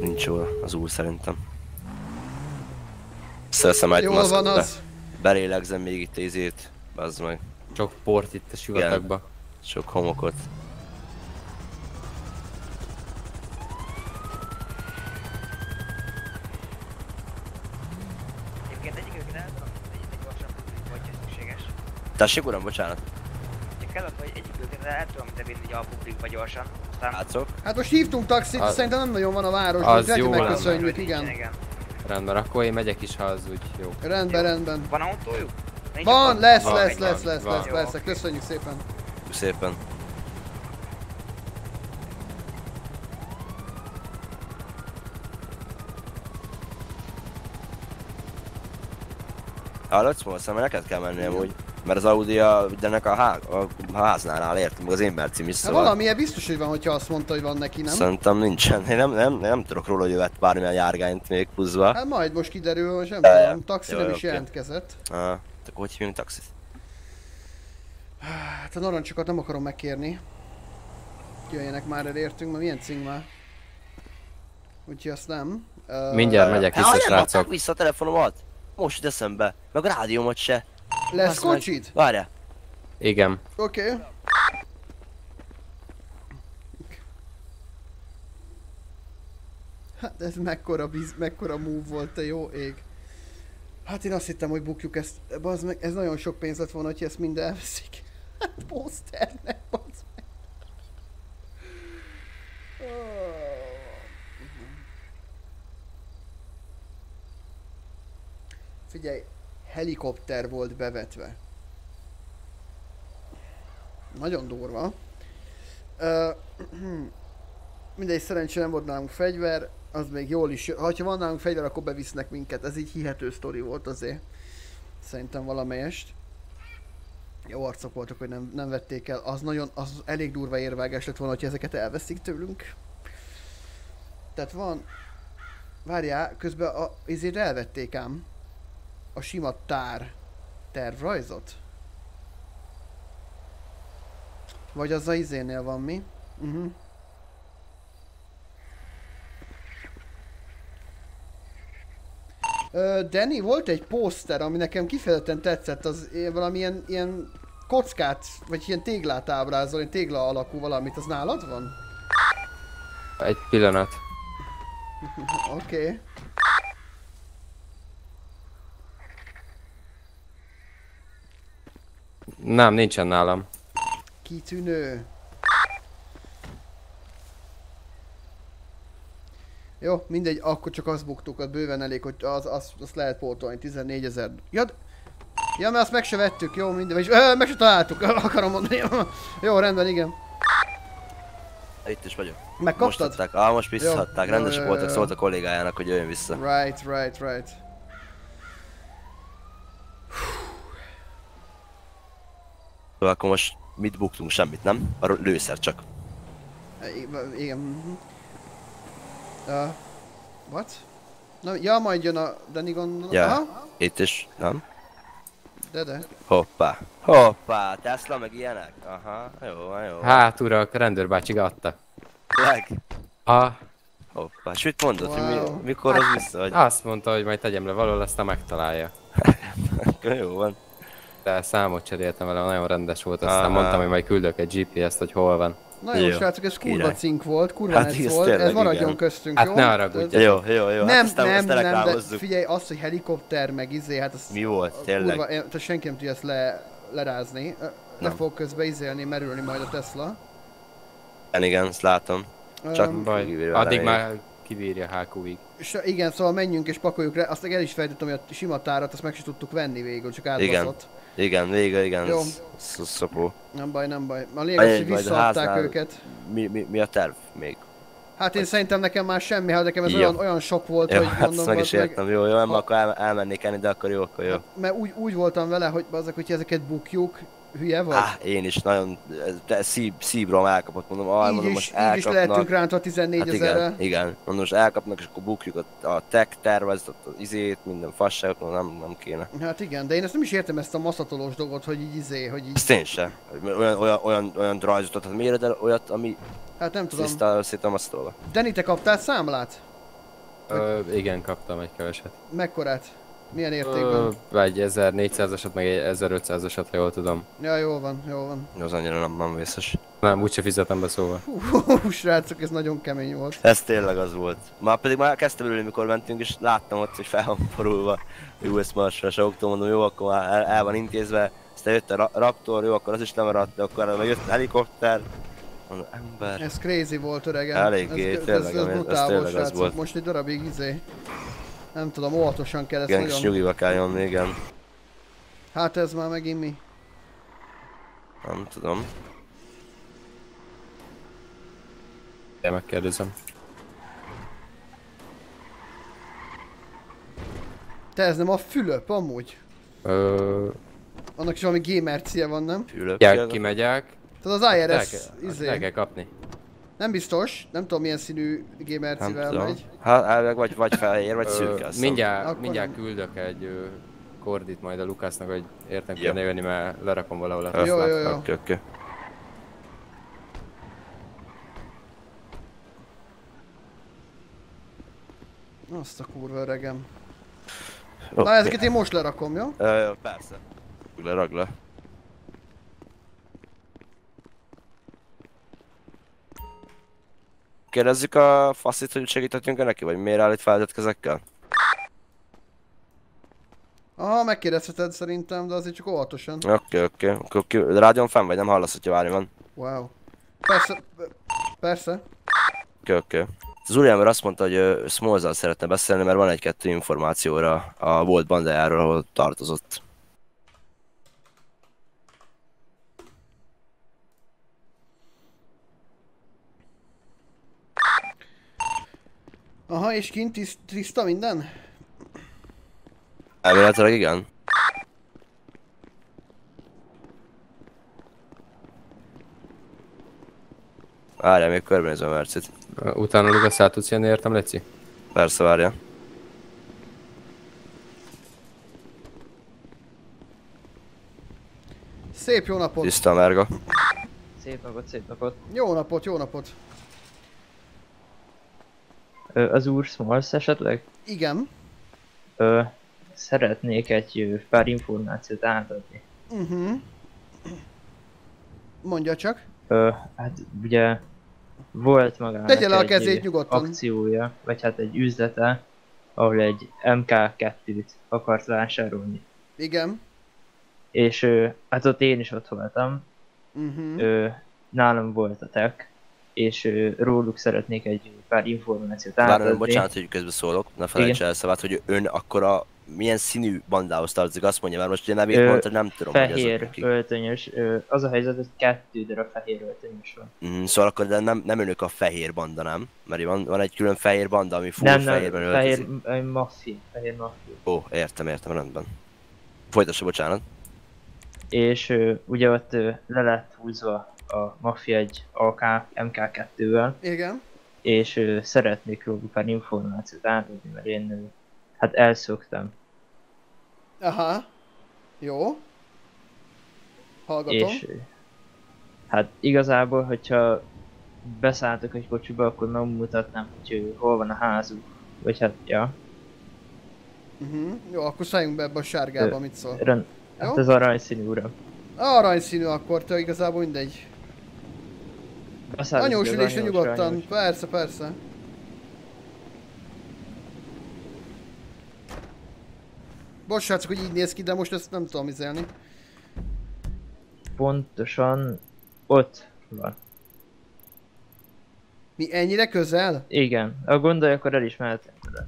Nincs jól az úr szerintem. Szereszem egy maszkot, de belélegzem még itt ízét, bazd meg. Sok port itt a sivatagba. Sok homokot. Egyébként egyik őket eltudom, egy gyorsan tudjuk, hogy ha szükséges. Tessék uram, bocsánat. Csak kellett, hogy egyik őket el tudom vinni a publikba gyorsan. Látszok. Hát most hívtunk taxit, szerintem nem nagyon van a városban. Az jó lenne. Igen. Rendben, akkor én megyek is, ha az úgy jó. Rendben. Van autójuk? Van, lesz, köszönjük szépen. Hallatsz, most neked kell menni amúgy. Mert az Audi a mindennek a háznál áll, értem, az én mercim is, szóval... Valamilyen biztos, hogy van, hogyha azt mondta, hogy van neki, nem? Szerintem nincsen. Én nem tudok róla, hogy ő vett bármilyen járgányt még húzva. Hát majd most kiderül, hogy nem tudom, taxi nem is jelentkezett. Aha, akkor hogy hívjunk taxit? Hát a narancsokat nem akarom megkérni. Jöjjenek már, elértünk, mert milyen cing már. Úgyhogy azt nem. Mindjárt megyek vissza, srácok. Nem adták vissza a telefonomat. Most jut eszembe. Meg a rádiómat se. Lesz kocsid? Várjál. Igen. Oké. Okay. Hát ez mekkora move volt, te jó ég. Hát én azt hittem, hogy bukjuk ezt. Bazd meg, ez nagyon sok pénz lett volna, hogyha ezt mind elveszik. Hát poszternek, bazd meg. Figyelj, helikopter volt bevetve. Nagyon durva. Mindegy, szerencsére nem volt nálunk fegyver, az még jól is. Ha van nálunk fegyver, akkor bevisznek minket. Ez így hihető sztori volt azért. Szerintem valamelyest. Jó arcok voltak, hogy nem vették el. Az nagyon, az elég durva érvágás lett volna, hogy ezeket elveszik tőlünk. Tehát van... Várjál, közben a izére elvették ám. A sima tár tervrajzot? Vagy az a izénél van mi? Uh-huh. Danny, volt egy pószter, ami nekem kifejezetten tetszett, az valamilyen ilyen kockát, vagy ilyen téglát ábrázol, ilyen tégla alakú valamit, az nálad van? Egy pillanat. Oké. Okay. Nem, nincsen nálam. Kitűnő. Jó, mindegy, akkor csak azt buktuk, az bőven elég, hogy azt lehet pótolni, 14 000. Ja, mert azt meg se vettük, jó, mindegy, és meg se találtuk, akarom mondani. Jó, rendben, igen. Itt is vagyok. Megkaptad? Most adták, most visszaadták, rendesek voltak, szólt a kollégájának, hogy jöjjön vissza. Right. Akkor most mit buktunk? Semmit, nem? A lőszer csak. Igen. What? Na, ja, majd jön a Danny, gondolom. Ja, itt is, nem? De. Hoppá, Tesla meg ilyenek? Aha, jó. Hát, urak, rendőrbácsi adta. Leg? Hoppá, és mit mondod, hogy mikor az visszaadj? Azt mondta, hogy majd tegyem le valahol, aztán megtalálja. Jó van. De számot cseréltem vele, nagyon rendes volt, aztán mondtam, hogy majd küldök egy GPS-t, hogy hol van. Na jó, srácok, ez kurva cink volt, kurva ez volt, ez maradjon köztünk, jó? Hát ne haragudj. Jó, nem, de figyelj, az, hogy helikopter, meg izé, hát az... Mi volt, tényleg? Tehát senki nem tudja ezt lerázni, le fog közben izélni, merülni majd a Tesla. Igen, ezt látom. Csak addig már kivírja HQ-ig. Igen, szóval menjünk és pakoljuk rá, azt el is fejtettem, hogy a sima tárat, azt meg se tudtuk venni végül, csak átbaszott. Igen, jó. Szopó. Nem baj. A lényeg, hogy visszaadták őket. Mi a terv még? Hát én szerintem nekem már semmi, hát nekem ez olyan sok volt, hogy mondom... Jó, hát meg is értem, jó, akkor elmennék enni, de akkor jó. Mert úgy voltam vele, hogy azok, hogyha ezeket bukjuk, hülye vagy? Én is nagyon... szívrom elkapott, mondom, mondom most elkapnak... Így is lehetünk ránt a 14 000-re. Igen, mondom, most elkapnak, és akkor bukjuk a tech tervezet, az izét, minden fasságot, nem kéne. Hát igen, de én ezt nem is értem, ezt a maszatolós dolgot, hogy így izé, hogy így... Ezt én sem. Olyan rajzot, hát miért, de olyat, ami... Hát nem tudom. Szépen maszatolva. Danny, te kaptál számlát? Igen, kaptam egy keveset. Mekkorát? Milyen értékben? Egy 1400-asat, meg egy 1500-asat, ha jól tudom. Ja, jól van. Az annyira nem vészes. Nem, úgyse fizetem be, szóval. Hú, srácok, ez nagyon kemény volt. Ez tényleg az volt. Már kezdtem ülni, mikor mentünk, és láttam ott, hogy fel van forulva US Marshra, se októl mondom, jó, akkor már el van intézve. Aztán jött a Raptor, jó, akkor az is lemaradt, akkor meg jött a helikopter. Mondom, ember. Ez crazy volt, öregem. Eléggé, tényleg, ez tényleg az volt. Most egy darabig izé. Nem tudom, óvatosan kell ezt nagyon... Igen, kis nyugiba kell jönni, igen. Hát ez már megint mi? Nem tudom. Én megkérdezem. Te ez nem a Fülöp amúgy? Annak is valami gamer cél van, nem? Fülöp, kimegyek. Tehát az IRS izé. El kell kapni. Nem biztos, nem tudom milyen színű gamer cível megy. Hát elvileg vagy felér, vagy szürke. Mindjárt küldök egy kordit majd a Lukásznak, hogy értem kéne jönni, mert lerakom valahol a Teslát. Jó. Azt a kurva öregem. Okay. Na ezeket én most lerakom, jó? Persze. Lerag le. Kérdezzük a faszit, hogy segíthetjünk-e neki, vagy miért állít feltetkezekkel? Aha, megkérdezheted szerintem, de azért csak óvatosan. Oké. Rádión fenn vagy, nem hallasz, hogyha várni van. Wow. Persze. Oké. Az úriember azt mondta, hogy Smallsal szeretne beszélni, mert van egy-kettő információra a volt bandájáról, ahol tartozott. Aha, és kint is tiszta minden? Elméletileg igen. Várjál, még körbenézve a mercit. Utána Lukasz át tudsz jönni, értem, Leci? Persze, várjál. Szép jó napot! Tiszta merga. Szép napot. Jó napot. Az úr Smalls esetleg? Igen. Szeretnék egy pár információt átadni. Mondja csak. Hát ugye volt magának egy akciója, vagy hát egy üzlete, ahol egy MK2-t akart vásárolni. Igen. És hát ott én is ott voltam. Nálam volt a tech, és róluk szeretnék egy pár információt átadni. Bár bocsánat, hogy közbeszólok, ne felejts el szavát, hogy ön akkora milyen színű bandához tartozik, azt mondja, mert most én nevét mondta, nem tudom, fehér öltönyös, az a helyzet, hogy 2 darab fehér öltönyös van. Szóval akkor de nem önök a fehér banda, nem? Mert van egy külön fehér banda, ami full fehérben öltözik. Fehér maffia. Ó, értem, rendben. Folytassa, bocsánat. És ugye ott le lett húzva a maffia egy AK MK2-vel. Igen. És szeretnék róluk pár információt átadni, mert én hát elszöktem. Aha. Jó. Hallgatom. És hát igazából, hogyha beszálltok egy kocsiba, akkor megmutatnám, hogy hol van a házuk. Vagy hát, ja. Jó, akkor szálljunk be ebbe a sárgába, mit szól. Hát ez aranyszínű, uram. Aranyszínű akkor, te igazából mindegy. Anyós ülésre nyugodtan, persze. Bocsánat, hogy így néz ki, de most ezt nem tudom izelni. Pontosan ott van. Mi ennyire közel? Igen, ha gondolj, akkor elismerhetem oda.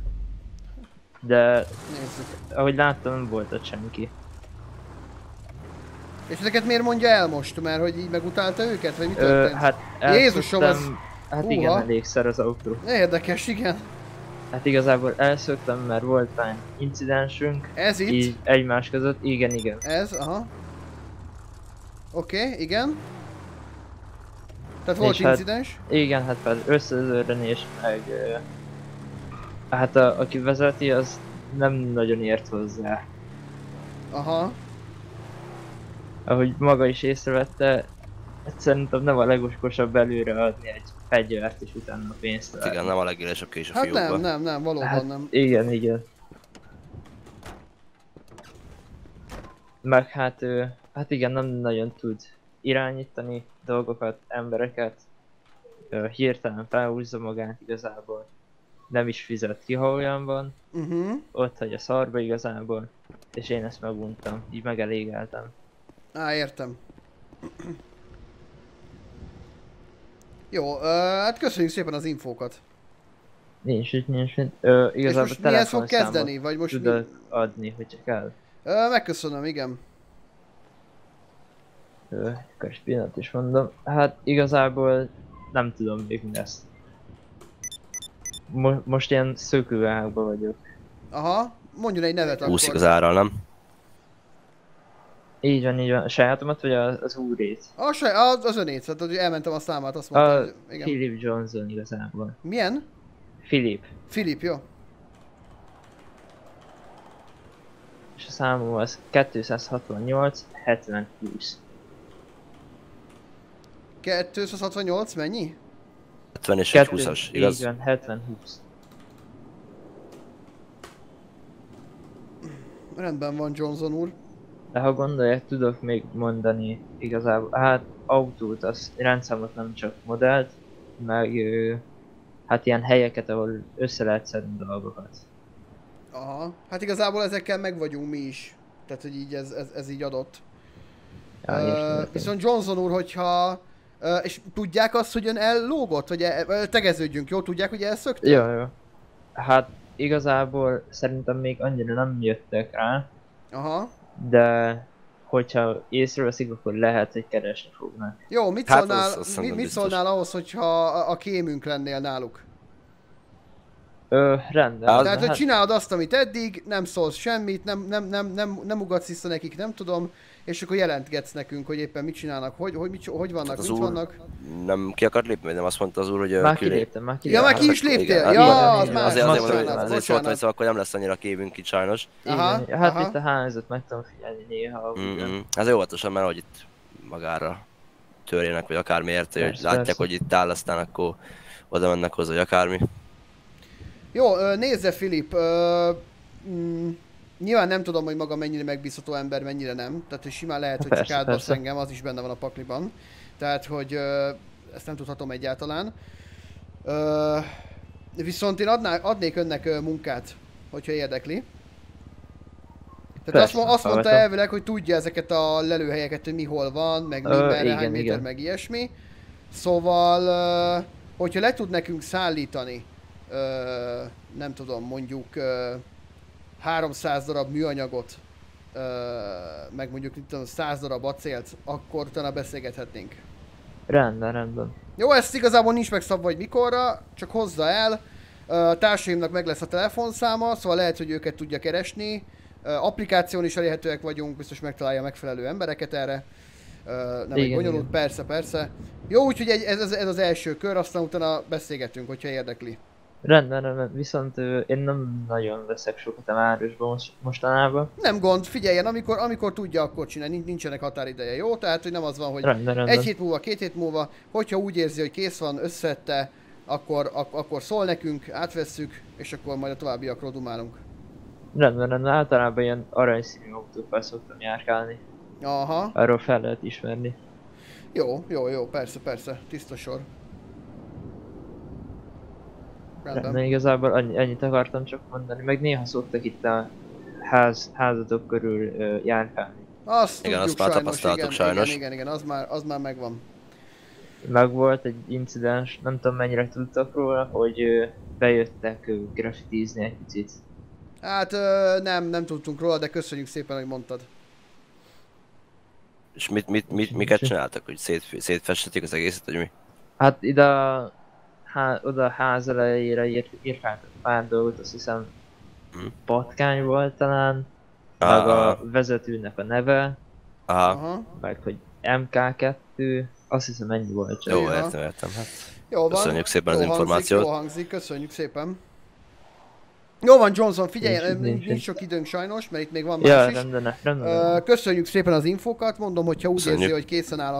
De nézzük. Ahogy láttam, nem volt ott senki. És ezeket miért mondja el most? Mert hogy így megutálta őket? Vagy mi történt? Hát Jézusom, az... Hát igen, elégszer az autó. Érdekes, igen. Hát igazából elszöktem, mert volt pár incidensünk. Ez itt? Így egymás között, igen. Ez, aha. Oké, igen. Tehát volt incidens? Hát, igen, hát pár összezörrenés, meg... Hát aki vezeti, az nem nagyon ért hozzá. Aha. Ahogy maga is észrevette, szerintem nem a legoskosabb előre adni egy fegyvert és utána a pénzt találni. Igen, nem a legélesebb kés a fiúkban. Hát nem, valóban hát, nem. Igen. Meg hát igen, nem nagyon tud irányítani dolgokat, embereket. Hirtelen felhúzza magát igazából. Nem is fizet ki, ha olyan van. Ott hagy a szarba igazából. És én ezt meguntam, így megelégeltem. Á, értem. Jó, hát köszönjük szépen az infókat. Nincs. Igazából a telefonszámot tudod adni, hogyha kell. Megköszönöm, igen. Kös pillanat is mondom. Hát igazából nem tudom még mindezt. Most ilyen szökőágban vagyok. Aha, mondjon egy nevet akkor. Úszik az árral, nem? Így van, a sajátomat vagy az úrét? Az önét, tehát hogy elmentem a számát, azt mondtam, hogy igen. Philip Johnson igazából. Milyen? Philip. Philip, jó. És a számom az 268, 70, 20. 268 mennyi? 70 és 20-as, igaz? Így van, 70, 20. Rendben van, Johnson úr. De ha gondolják, tudok még mondani igazából, hát autót, az rendszámot, nem csak modellt, meg hát ilyen helyeket, ahol össze lehet szedni dolgokat. Aha, hát igazából ezekkel meg vagyunk mi is, tehát hogy így ez így adott. Ja, viszont Johnson úr, hogyha, és tudják azt, hogy ön ellógott, vagy tegeződjünk, jó? Tudják, hogy elszöktek? Jó, jó. Hát igazából szerintem még annyira nem jöttek rá. Aha. De hogyha észreveszik, akkor lehet, hogy keresni fognak. Jó, mit szólnál, hát mit szólnál ahhoz, hogyha a kémünk lennél náluk? Rendben. Tehát, hogy csinálod azt, amit eddig, nem szólsz semmit, nem ugatsz vissza nekik, nem tudom, és akkor jelentgetsz nekünk, hogy éppen mit csinálnak, hogy vannak, mit vannak. Nem ki akart lépni, nem azt mondta az úr, hogy... Már kiléptem. Ja, már ki is léptél? Ja, az már. Azért szóltam, hogy akkor nem lesz annyira kémünk itt sajnos. Hát itt a hányzat meg tudom figyelni néha. Ez óvatosan, mert hogy itt magára törjenek, vagy akármiért, hogy látják, hogy itt áll, aztán akkor oda mennek hozzá, vagy akármi. Jó, nézze, Philip, nyilván nem tudom, hogy maga mennyire megbízható ember, mennyire nem. Tehát, hogy simán lehet, hogy csak átbasz engem, az is benne van a pakliban. Tehát, hogy ezt nem tudhatom egyáltalán. Viszont én adnék önnek munkát, hogyha érdekli. Tehát azt mondta elvileg, hogy tudja ezeket a lelőhelyeket, hogy mi hol van, meg mi, merre, hány méter, meg ilyesmi. Szóval, hogyha le tud nekünk szállítani, nem tudom, mondjuk 300 darab műanyagot, meg mondjuk 100 darab acélt, akkor utána beszélgethetnénk. Rendben, rendben. Jó, ezt igazából nincs megszabva, hogy mikorra, csak hozza el. Társaimnak meg lesz a telefonszáma, szóval lehet, hogy őket tudja keresni. Applikáción is elérhetőek vagyunk, biztos megtalálja megfelelő embereket erre. Nem egy bonyolult, persze, persze. Jó, úgyhogy ez az első kör, aztán utána beszélgetünk, hogyha érdekli. Rendben, rendben, viszont én nem nagyon veszek sokat a városba mostanában. Nem gond, figyeljen, amikor tudja, akkor csinálni, nincsenek határideje, jó? Tehát, hogy nem az van, hogy rendben. Egy hét múlva, két hét múlva, hogyha úgy érzi, hogy kész van, összette, akkor szól nekünk, átvesszük, és akkor majd a továbbiakról dumálunk. Rendben, rendben, általában ilyen aranyszínű autókkal szoktam járkálni. Aha. Arról fel lehet ismerni. Jó, jó, jó, persze, persze, tiszta sor. Rendben, igazából ennyit akartam csak mondani, meg néha szoktak itt a házatok körül járkálni. Azt igen, tudjuk, azt már tapasztaltuk sajnos. Igen, az már megvan. Meg volt egy incidens, nem tudom mennyire tudtak róla, hogy bejöttek graffitizni egy picit. Hát nem tudtunk róla, de köszönjük szépen, hogy mondtad. És miket csináltak, hogy szétfestették az egészet, hogy mi? Hát oda a ház elejére írták pár dolgot, azt hiszem patkány volt talán, meg a vezetőnek a neve, meg hogy MK2, azt hiszem ennyi volt. Csak. Jó, értem. Hát, jó, köszönjük szépen az információt. Jó hangzik, köszönjük szépen. Jó van, Johnson, figyelj, nincs sok időnk sajnos, mert itt még van más is. Rendben. Köszönjük szépen az infókat, mondom, hogyha úgy érzi, hogy készen áll,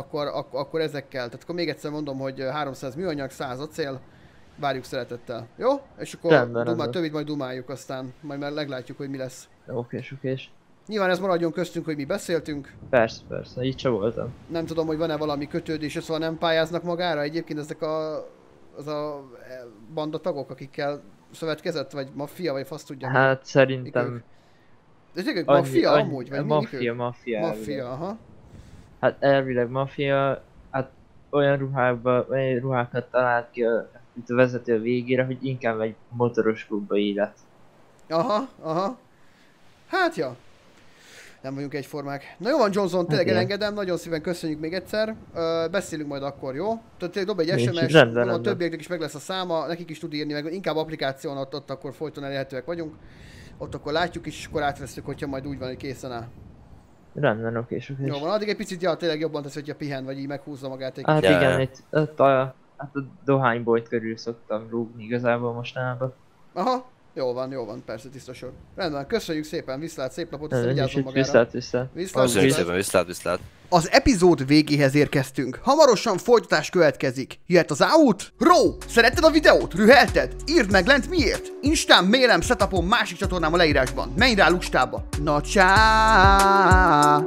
akkor ezekkel. Tehát akkor még egyszer mondom, hogy 300 műanyag, 100 acél, várjuk szeretettel. Jó? És akkor többit majd dumáljuk, aztán majd már meglátjuk, hogy mi lesz. Oké. Nyilván ez maradjon köztünk, hogy mi beszéltünk. Persze, így sem voltam. Nem tudom, hogy van-e valami kötődés, szóval nem pályáznak magára egyébként ezek az a bandatagok, akikkel szövetkezett, vagy maffia, vagy fasz tudja. Hát szerintem... Ezek maffia amúgy, vagy maffia, aha. Hát elvileg maffia, hát olyan ruhákat talált ki a vezető végére, hogy inkább egy motoros klubba élet. Aha. Hát ja. Nem vagyunk egyformák. Na jó van, Johnson, tényleg elengedem, nagyon szépen köszönjük még egyszer. Beszélünk majd akkor, jó? Tehát tényleg dob egy SMS, a többieknek is meg lesz a száma, nekik is tud írni, meg inkább applikáción ott akkor folyton elérhetőek vagyunk. Ott akkor látjuk is, és akkor átveszünk, hogyha majd úgy van, hogy készen áll. Rendben, oké. Jó van, addig egy picit tényleg jobban tesz, hogyha pihen, vagy így meghúzza magát egy kicsit. Hát igen, itt a dohánybolyt körül szoktam rúgni igazából mostanában. Aha, jó van, persze, tiszta sor. Rendben, köszönjük szépen, viszlát, szép napot, aztán vigyázzon magára. Viszlát. Az epizód végéhez érkeztünk. Hamarosan folytatás következik. Jöhet az out? Ró! Szeretted a videót? Rühelted? Írd meg lent miért? Instán, mailem, setupom, másik csatornám a leírásban. Menj rá lustába. Na csá!